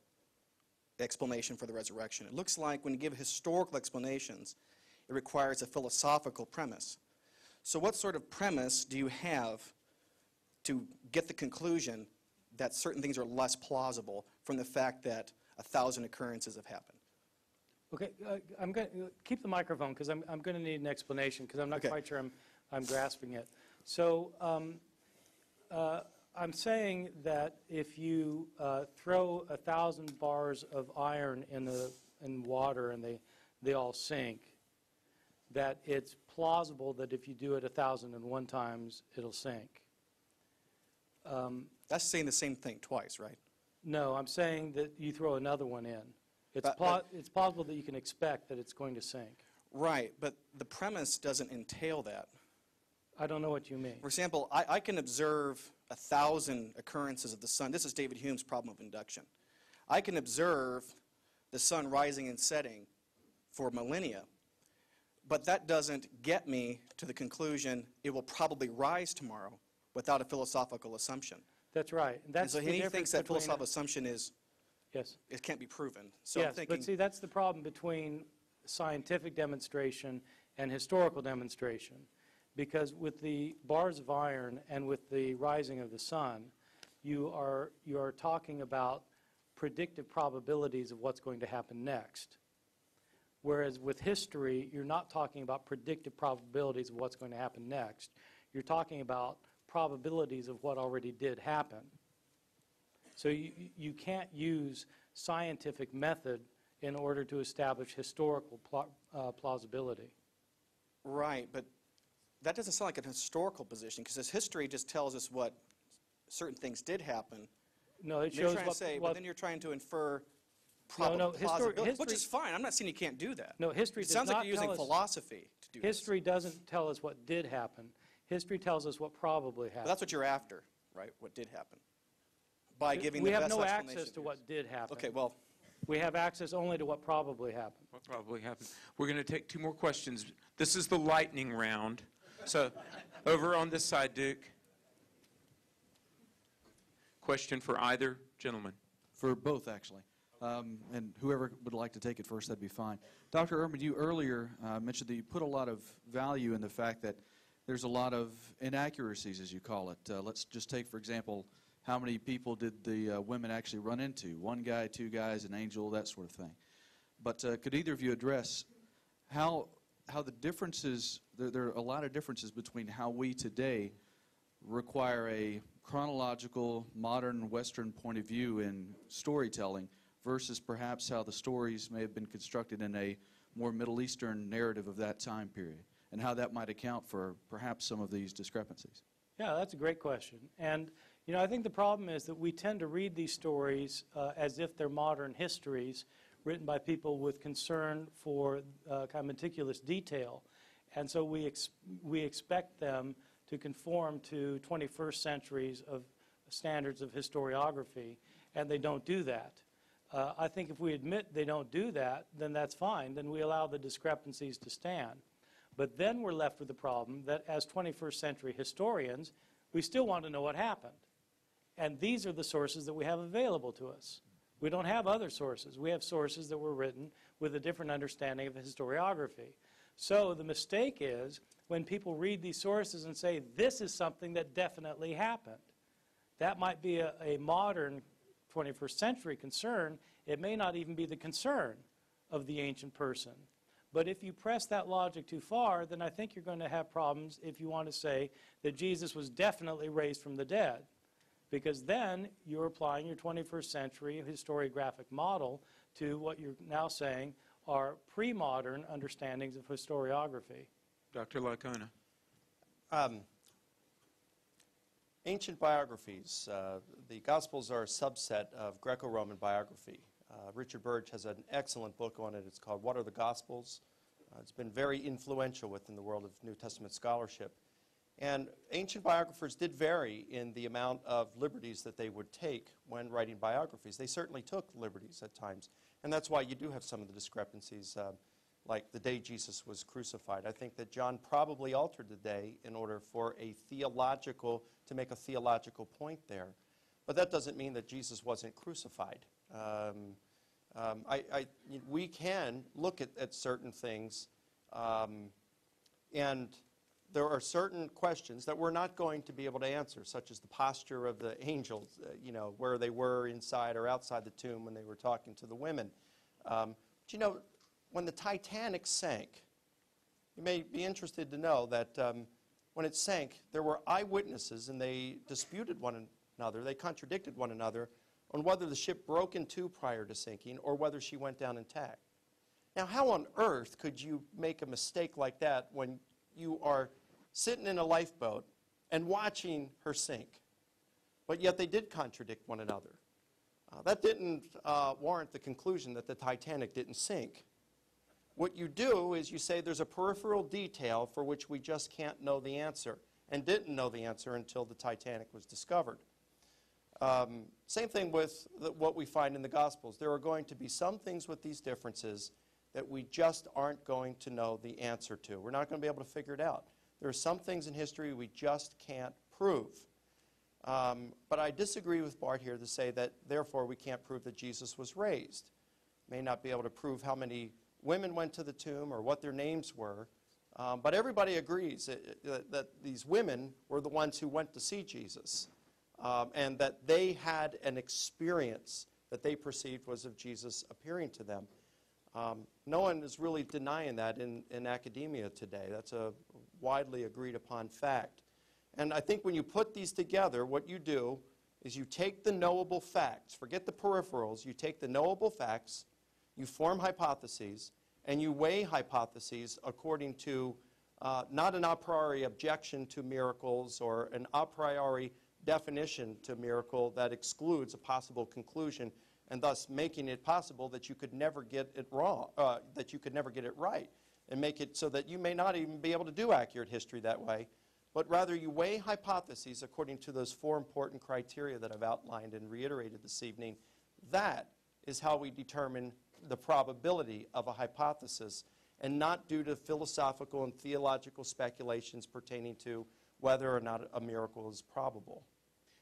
explanation for the resurrection, it looks like when you give historical explanations, it requires a philosophical premise. So what sort of premise do you have to get the conclusion that certain things are less plausible from the fact that a thousand occurrences have happened? Okay, uh, I'm going to keep the microphone because I'm, I'm going to need an explanation because I'm not okay. quite sure I'm, I'm grasping it. So um, uh, I'm saying that if you uh, throw a thousand bars of iron in the in water and they they all sink, that it's plausible that if you do it a thousand and one times, it'll sink. Um, That's saying the same thing twice, right? No, I'm saying that you throw another one in. It's but, but, it's plausible that you can expect that it's going to sink. Right, but the premise doesn't entail that. I don't know what you mean. For example, I, I can observe a thousand occurrences of the sun. This is David Hume's problem of induction. I can observe the sun rising and setting for millennia, but that doesn't get me to the conclusion it will probably rise tomorrow without a philosophical assumption. That's right. And, that's and so the he thinks that full self-assumption is, yes. it can't be proven. So yes, I'm thinking, but see, that's the problem between scientific demonstration and historical demonstration. Because with the bars of iron and with the rising of the sun, you are, you are talking about predictive probabilities of what's going to happen next. Whereas with history, you're not talking about predictive probabilities of what's going to happen next. You're talking about probabilities of what already did happen. So you, you can't use scientific method in order to establish historical pl- uh, plausibility. Right, but that doesn't sound like a historical position, because this history just tells us what certain things did happen. No, it shows what... Say, well, but then you're trying to infer probable no, no, plausibility, history, which is fine. I'm not saying you can't do that. No, history does not tell us... It sounds like you're using philosophy to do this. History doesn't tell us what did happen. History tells us what probably happened. But that's what you're after, right? What did happen. By giving the best explanation. We have no access to what did happen. Okay, well... We have access only to what probably happened. What probably happened. We're going to take two more questions. This is the lightning round. So, over on this side, Duke. Question for either gentleman. For both, actually. Um, and whoever would like to take it first, that'd be fine. Doctor Ehrman, you earlier uh, mentioned that you put a lot of value in the fact that there's a lot of inaccuracies, as you call it. Uh, let's just take, for example, how many people did the uh, women actually run into? One guy, two guys, an angel, that sort of thing. But uh, could either of you address how... how the differences, there, there are a lot of differences between how we today require a chronological, modern, Western point of view in storytelling versus perhaps how the stories may have been constructed in a more Middle Eastern narrative of that time period, and how that might account for perhaps some of these discrepancies. Yeah, that's a great question. And, you know, I think the problem is that we tend to read these stories uh, as if they're modern histories, written by people with concern for uh, kind of meticulous detail. And so we, ex we expect them to conform to twenty-first centuries of standards of historiography, and they don't do that. Uh, I think if we admit they don't do that, then that's fine. Then we allow the discrepancies to stand. But then we're left with the problem that as twenty-first century historians, we still want to know what happened. And these are the sources that we have available to us. We don't have other sources. We have sources that were written with a different understanding of historiography. So the mistake is when people read these sources and say, this is something that definitely happened. That might be a, a modern twenty-first century concern. It may not even be the concern of the ancient person. But if you press that logic too far, then I think you're going to have problems if you want to say that Jesus was definitely raised from the dead. Because then you're applying your twenty-first century historiographic model to what you're now saying are pre-modern understandings of historiography. Doctor Licona. Um, ancient biographies. Uh, the Gospels are a subset of Greco-Roman biography. Uh, Richard Burge has an excellent book on it. It's called What Are the Gospels? Uh, it's been very influential within the world of New Testament scholarship. And ancient biographers did vary in the amount of liberties that they would take when writing biographies. They certainly took liberties at times. And that's why you do have some of the discrepancies, uh, like the day Jesus was crucified. I think that John probably altered the day in order for a theological, to make a theological point there. But that doesn't mean that Jesus wasn't crucified. Um, um, I, I, we can look at, at certain things um, and... there are certain questions that we're not going to be able to answer, such as the posture of the angels, uh, you know, where they were inside or outside the tomb when they were talking to the women. Um, but you know, when the Titanic sank, you may be interested to know that um, when it sank, there were eyewitnesses and they disputed one another, they contradicted one another on whether the ship broke in two prior to sinking or whether she went down intact. Now, how on earth could you make a mistake like that when you are sitting in a lifeboat and watching her sink? But yet they did contradict one another. Uh, that didn't uh, warrant the conclusion that the Titanic didn't sink. What you do is you say there's a peripheral detail for which we just can't know the answer, and didn't know the answer until the Titanic was discovered. Um, same thing with the, what we find in the Gospels. There are going to be some things with these differences that we just aren't going to know the answer to. We're not going to be able to figure it out. There are some things in history we just can't prove. Um, but I disagree with Bart here to say that, therefore, we can't prove that Jesus was raised. May not be able to prove how many women went to the tomb or what their names were. Um, but everybody agrees that, that, that these women were the ones who went to see Jesus, um, and that they had an experience that they perceived was of Jesus appearing to them. Um, no one is really denying that in, in academia today. That's a widely agreed upon fact. And I think when you put these together, what you do is you take the knowable facts, forget the peripherals, you take the knowable facts, you form hypotheses, and you weigh hypotheses according to uh, not an a priori objection to miracles or an a priori definition to miracle that excludes a possible conclusion, and thus making it possible that you could never get it wrong, uh, that you could never get it right, and make it so that you may not even be able to do accurate history that way, but rather you weigh hypotheses according to those four important criteria that I've outlined and reiterated this evening. That is how we determine the probability of a hypothesis, and not due to philosophical and theological speculations pertaining to whether or not a miracle is probable.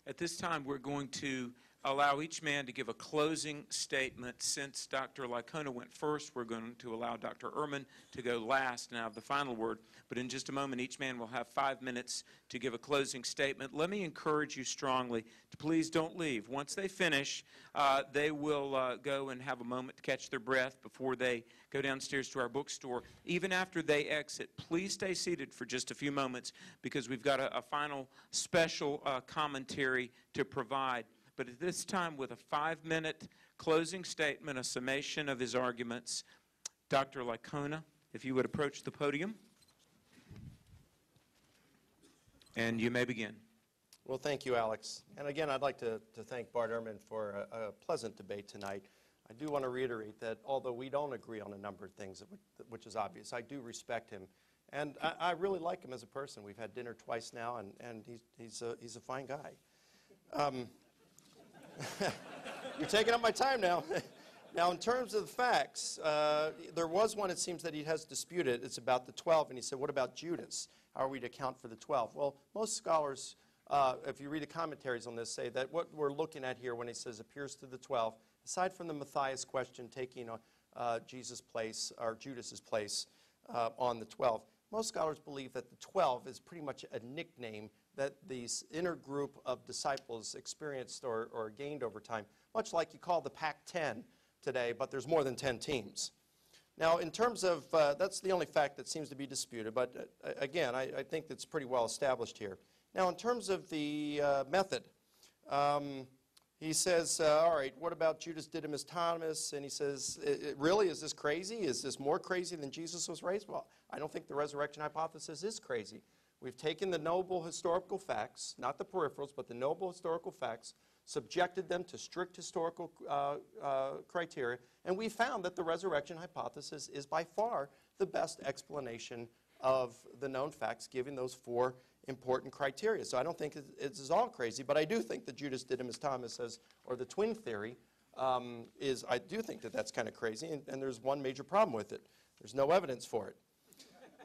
At this time, we're going to allow each man to give a closing statement. Since Doctor Licona went first, we're going to allow Doctor Ehrman to go last and have the final word. But in just a moment, each man will have five minutes to give a closing statement. Let me encourage you strongly to please don't leave. Once they finish, uh, they will uh, go and have a moment to catch their breath before they go downstairs to our bookstore. Even after they exit, please stay seated for just a few moments, because we've got a, a final special uh, commentary to provide. But at this time, with a five-minute closing statement, a summation of his arguments, Doctor Licona, if you would approach the podium, and you may begin. Well, thank you, Alex. And again, I'd like to, to thank Bart Ehrman for a, a pleasant debate tonight. I do want to reiterate that although we don't agree on a number of things, which is obvious, I do respect him. And I, I really like him as a person. We've had dinner twice now, and, and he's, he's, a, he's a fine guy. Um, You're taking up my time now. Now, in terms of the facts, uh, there was one, it seems, that he has disputed. It's about the twelve, and he said, what about Judas? How are we to account for the twelve? Well, most scholars, uh, if you read the commentaries on this, say that what we're looking at here when he says appears to the twelve, aside from the Matthias question taking uh, Jesus' place, or Judas's place uh, on the twelve, most scholars believe that the twelve is pretty much a nickname that this inner group of disciples experienced or, or gained over time, much like you call the Pac ten today, but there's more than ten teams. Now, in terms of, uh, that's the only fact that seems to be disputed, but uh, again, I, I think it's pretty well established here. Now, in terms of the uh, method, um, he says, uh, all right, what about Judas Didymus Thomas? And he says, it, it really, is this crazy? Is this more crazy than Jesus was raised? Well, I don't think the resurrection hypothesis is crazy. We've taken the knowable historical facts, not the peripherals, but the knowable historical facts, subjected them to strict historical uh, uh, criteria, and we found that the resurrection hypothesis is by far the best explanation of the known facts, given those four important criteria. So I don't think it's, it's all crazy, but I do think that Judas Didymus Thomas says, or the twin theory, um, is, I do think that that's kind of crazy, and, and there's one major problem with it. There's no evidence for it.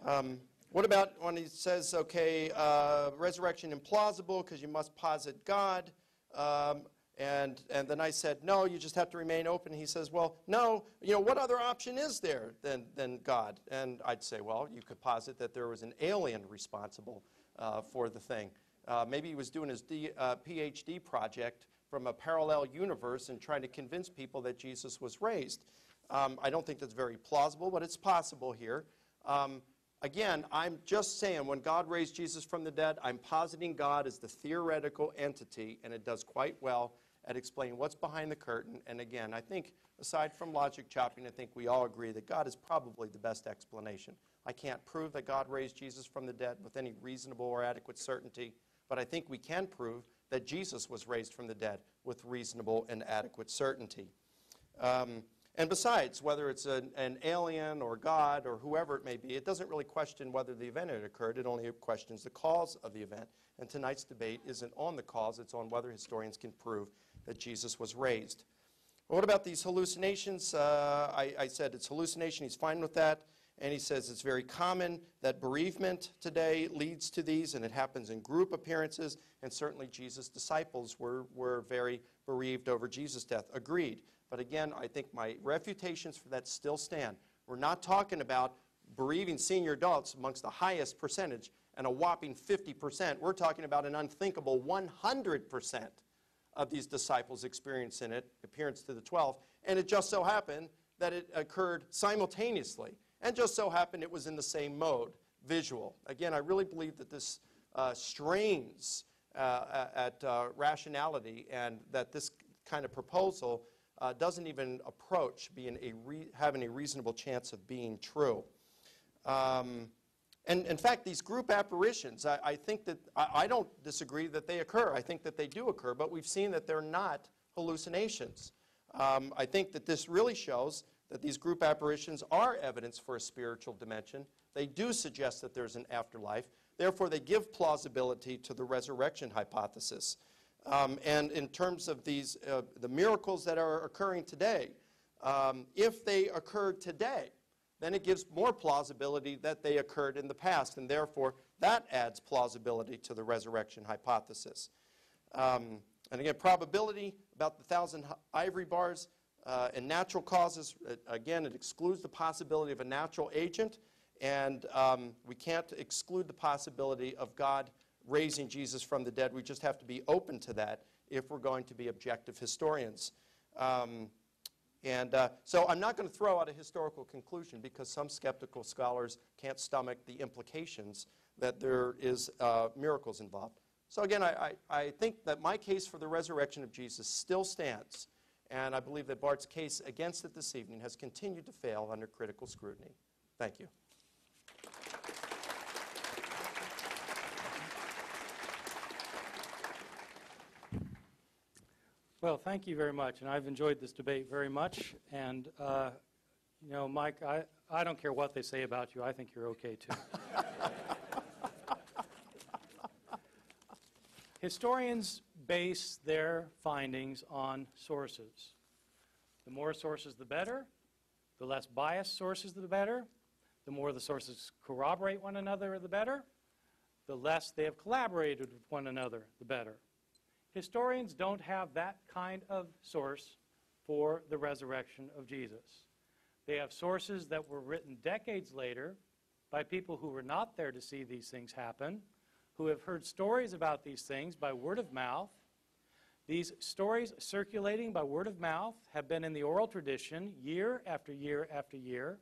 Um, What about when he says, okay, uh, resurrection implausible because you must posit God? Um, and, and then I said, no, you just have to remain open. He says, well, no, you know, what other option is there than, than God? And I'd say, well, you could posit that there was an alien responsible uh, for the thing. Uh, maybe he was doing his D, uh, PhD project from a parallel universe and trying to convince people that Jesus was raised. Um, I don't think that's very plausible, but it's possible here. Um, Again, I'm just saying when God raised Jesus from the dead, I'm positing God as the theoretical entity, and it does quite well at explaining what's behind the curtain. And again, I think aside from logic chopping, I think we all agree that God is probably the best explanation. I can't prove that God raised Jesus from the dead with any reasonable or adequate certainty, but I think we can prove that Jesus was raised from the dead with reasonable and adequate certainty. Um, And besides, whether it's an, an alien or God or whoever it may be, it doesn't really question whether the event had occurred. It only questions the cause of the event. And tonight's debate isn't on the cause. It's on whether historians can prove that Jesus was raised. Well, what about these hallucinations? Uh, I, I said it's hallucination. He's fine with that. And he says it's very common that bereavement today leads to these, and it happens in group appearances, and certainly Jesus' disciples were, were very bereaved over Jesus' death. Agreed. But again, I think my refutations for that still stand. We're not talking about bereaving senior adults amongst the highest percentage and a whopping fifty percent. We're talking about an unthinkable one hundred percent of these disciples experiencing it, appearance to the twelve. And it just so happened that it occurred simultaneously. And just so happened it was in the same mode, visual. Again, I really believe that this uh, strains uh, at uh, rationality, and that this kind of proposal uh, doesn't even approach being a re having a reasonable chance of being true. Um, and in fact, these group apparitions, I, I think that, I, I don't disagree that they occur. I think that they do occur, but we've seen that they're not hallucinations. Um, I think that this really shows that these group apparitions are evidence for a spiritual dimension. They do suggest that there's an afterlife. Therefore, they give plausibility to the resurrection hypothesis. Um, and in terms of these, uh, the miracles that are occurring today, um, if they occurred today, then it gives more plausibility that they occurred in the past, and therefore that adds plausibility to the resurrection hypothesis. Um, and again, probability about the thousand ivory bars uh, and natural causes. It, again, it excludes the possibility of a natural agent, and um, we can't exclude the possibility of God raising Jesus from the dead. We just have to be open to that if we're going to be objective historians. Um, And uh, so I'm not going to throw out a historical conclusion, because some skeptical scholars can't stomach the implications that there is uh, miracles involved. So again, I, I, I think that my case for the resurrection of Jesus still stands. And I believe that Bart's case against it this evening has continued to fail under critical scrutiny. Thank you. Well, thank you very much, and I've enjoyed this debate very much, and, uh, you know, Mike, I, I don't care what they say about you. I think you're okay, too. Historians base their findings on sources. The more sources, the better. The less biased sources, the better. The more the sources corroborate one another, the better. The less they have collaborated with one another, the better. Historians don't have that kind of source for the resurrection of Jesus. They have sources that were written decades later by people who were not there to see these things happen, who have heard stories about these things by word of mouth. These stories circulating by word of mouth have been in the oral tradition year after year after year,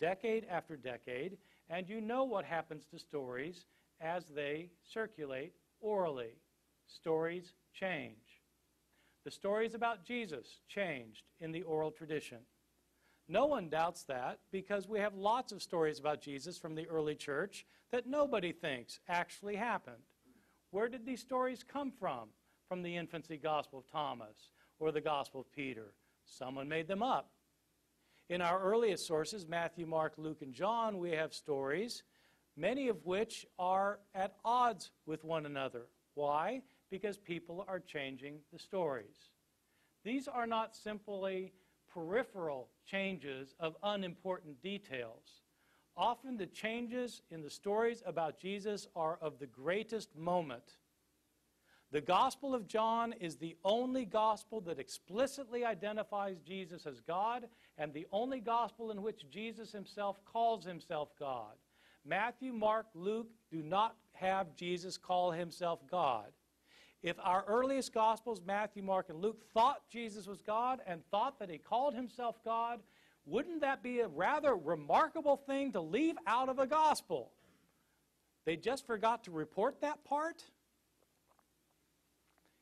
decade after decade, and you know what happens to stories as they circulate orally. Stories change. The stories about Jesus changed in the oral tradition. No one doubts that, because we have lots of stories about Jesus from the early church that nobody thinks actually happened. Where did these stories come from? From the infancy gospel of Thomas or the gospel of Peter. Someone made them up. In our earliest sources, Matthew, Mark, Luke, and John, we have stories, many of which are at odds with one another. Why? Because people are changing the stories. These are not simply peripheral changes of unimportant details. Often the changes in the stories about Jesus are of the greatest moment. The Gospel of John is the only gospel that explicitly identifies Jesus as God, and the only gospel in which Jesus himself calls himself God. Matthew, Mark, Luke do not have Jesus call himself God. If our earliest Gospels, Matthew, Mark, and Luke, thought Jesus was God and thought that he called himself God, wouldn't that be a rather remarkable thing to leave out of a Gospel? They just forgot to report that part?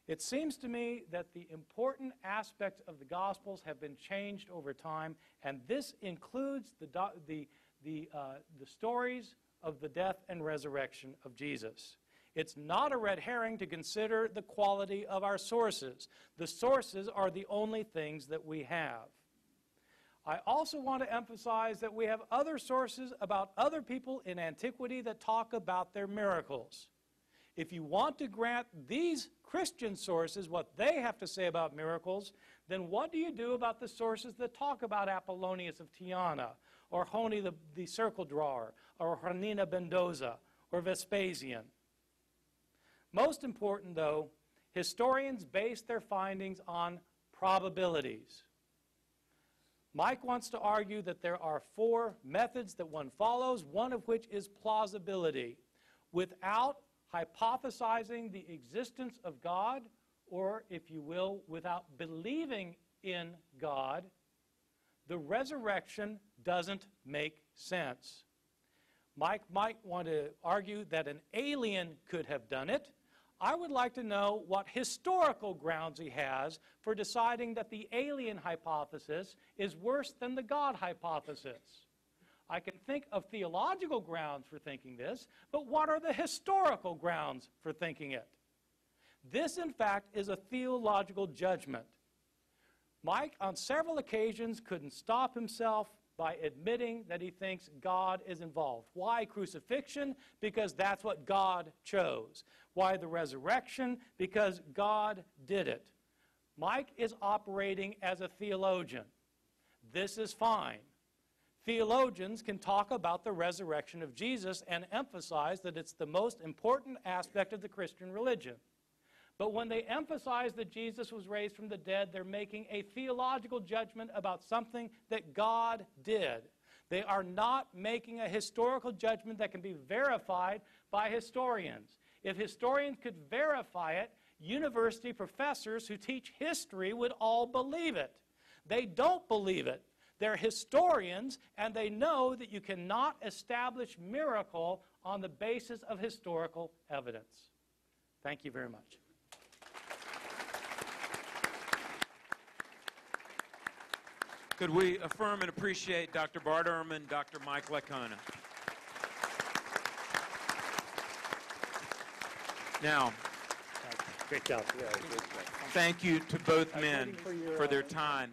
It seems to me that the important aspects of the Gospels have been changed over time, and this includes the, the, the, uh, the stories of the death and resurrection of Jesus. It's not a red herring to consider the quality of our sources. The sources are the only things that we have. I also want to emphasize that we have other sources about other people in antiquity that talk about their miracles. If you want to grant these Christian sources what they have to say about miracles, then what do you do about the sources that talk about Apollonius of Tyana, or Honi the, the circle drawer, or Hernina Mendoza, or Vespasian. Most important, though, historians base their findings on probabilities. Mike wants to argue that there are four methods that one follows, one of which is plausibility, without hypothesizing the existence of God, or, if you will, without believing in God, the resurrection doesn't make sense. Mike might want to argue that an alien could have done it. I would like to know what historical grounds he has for deciding that the alien hypothesis is worse than the God hypothesis. I can think of theological grounds for thinking this, but what are the historical grounds for thinking it? This, in fact, is a theological judgment. Mike, on several occasions, couldn't stop himself by admitting that he thinks God is involved. Why crucifixion? Because that's what God chose. Why the resurrection? Because God did it. Mike is operating as a theologian. This is fine. Theologians can talk about the resurrection of Jesus and emphasize that it's the most important aspect of the Christian religion. But when they emphasize that Jesus was raised from the dead, they're making a theological judgment about something that God did. They are not making a historical judgment that can be verified by historians. If historians could verify it, university professors who teach history would all believe it. They don't believe it. They're historians, and they know that you cannot establish miracle on the basis of historical evidence. Thank you very much. Could we affirm and appreciate Doctor Bart Ehrman, Doctor Mike Licona? Now, great job. Yeah, thank you to both men for, your, for their time.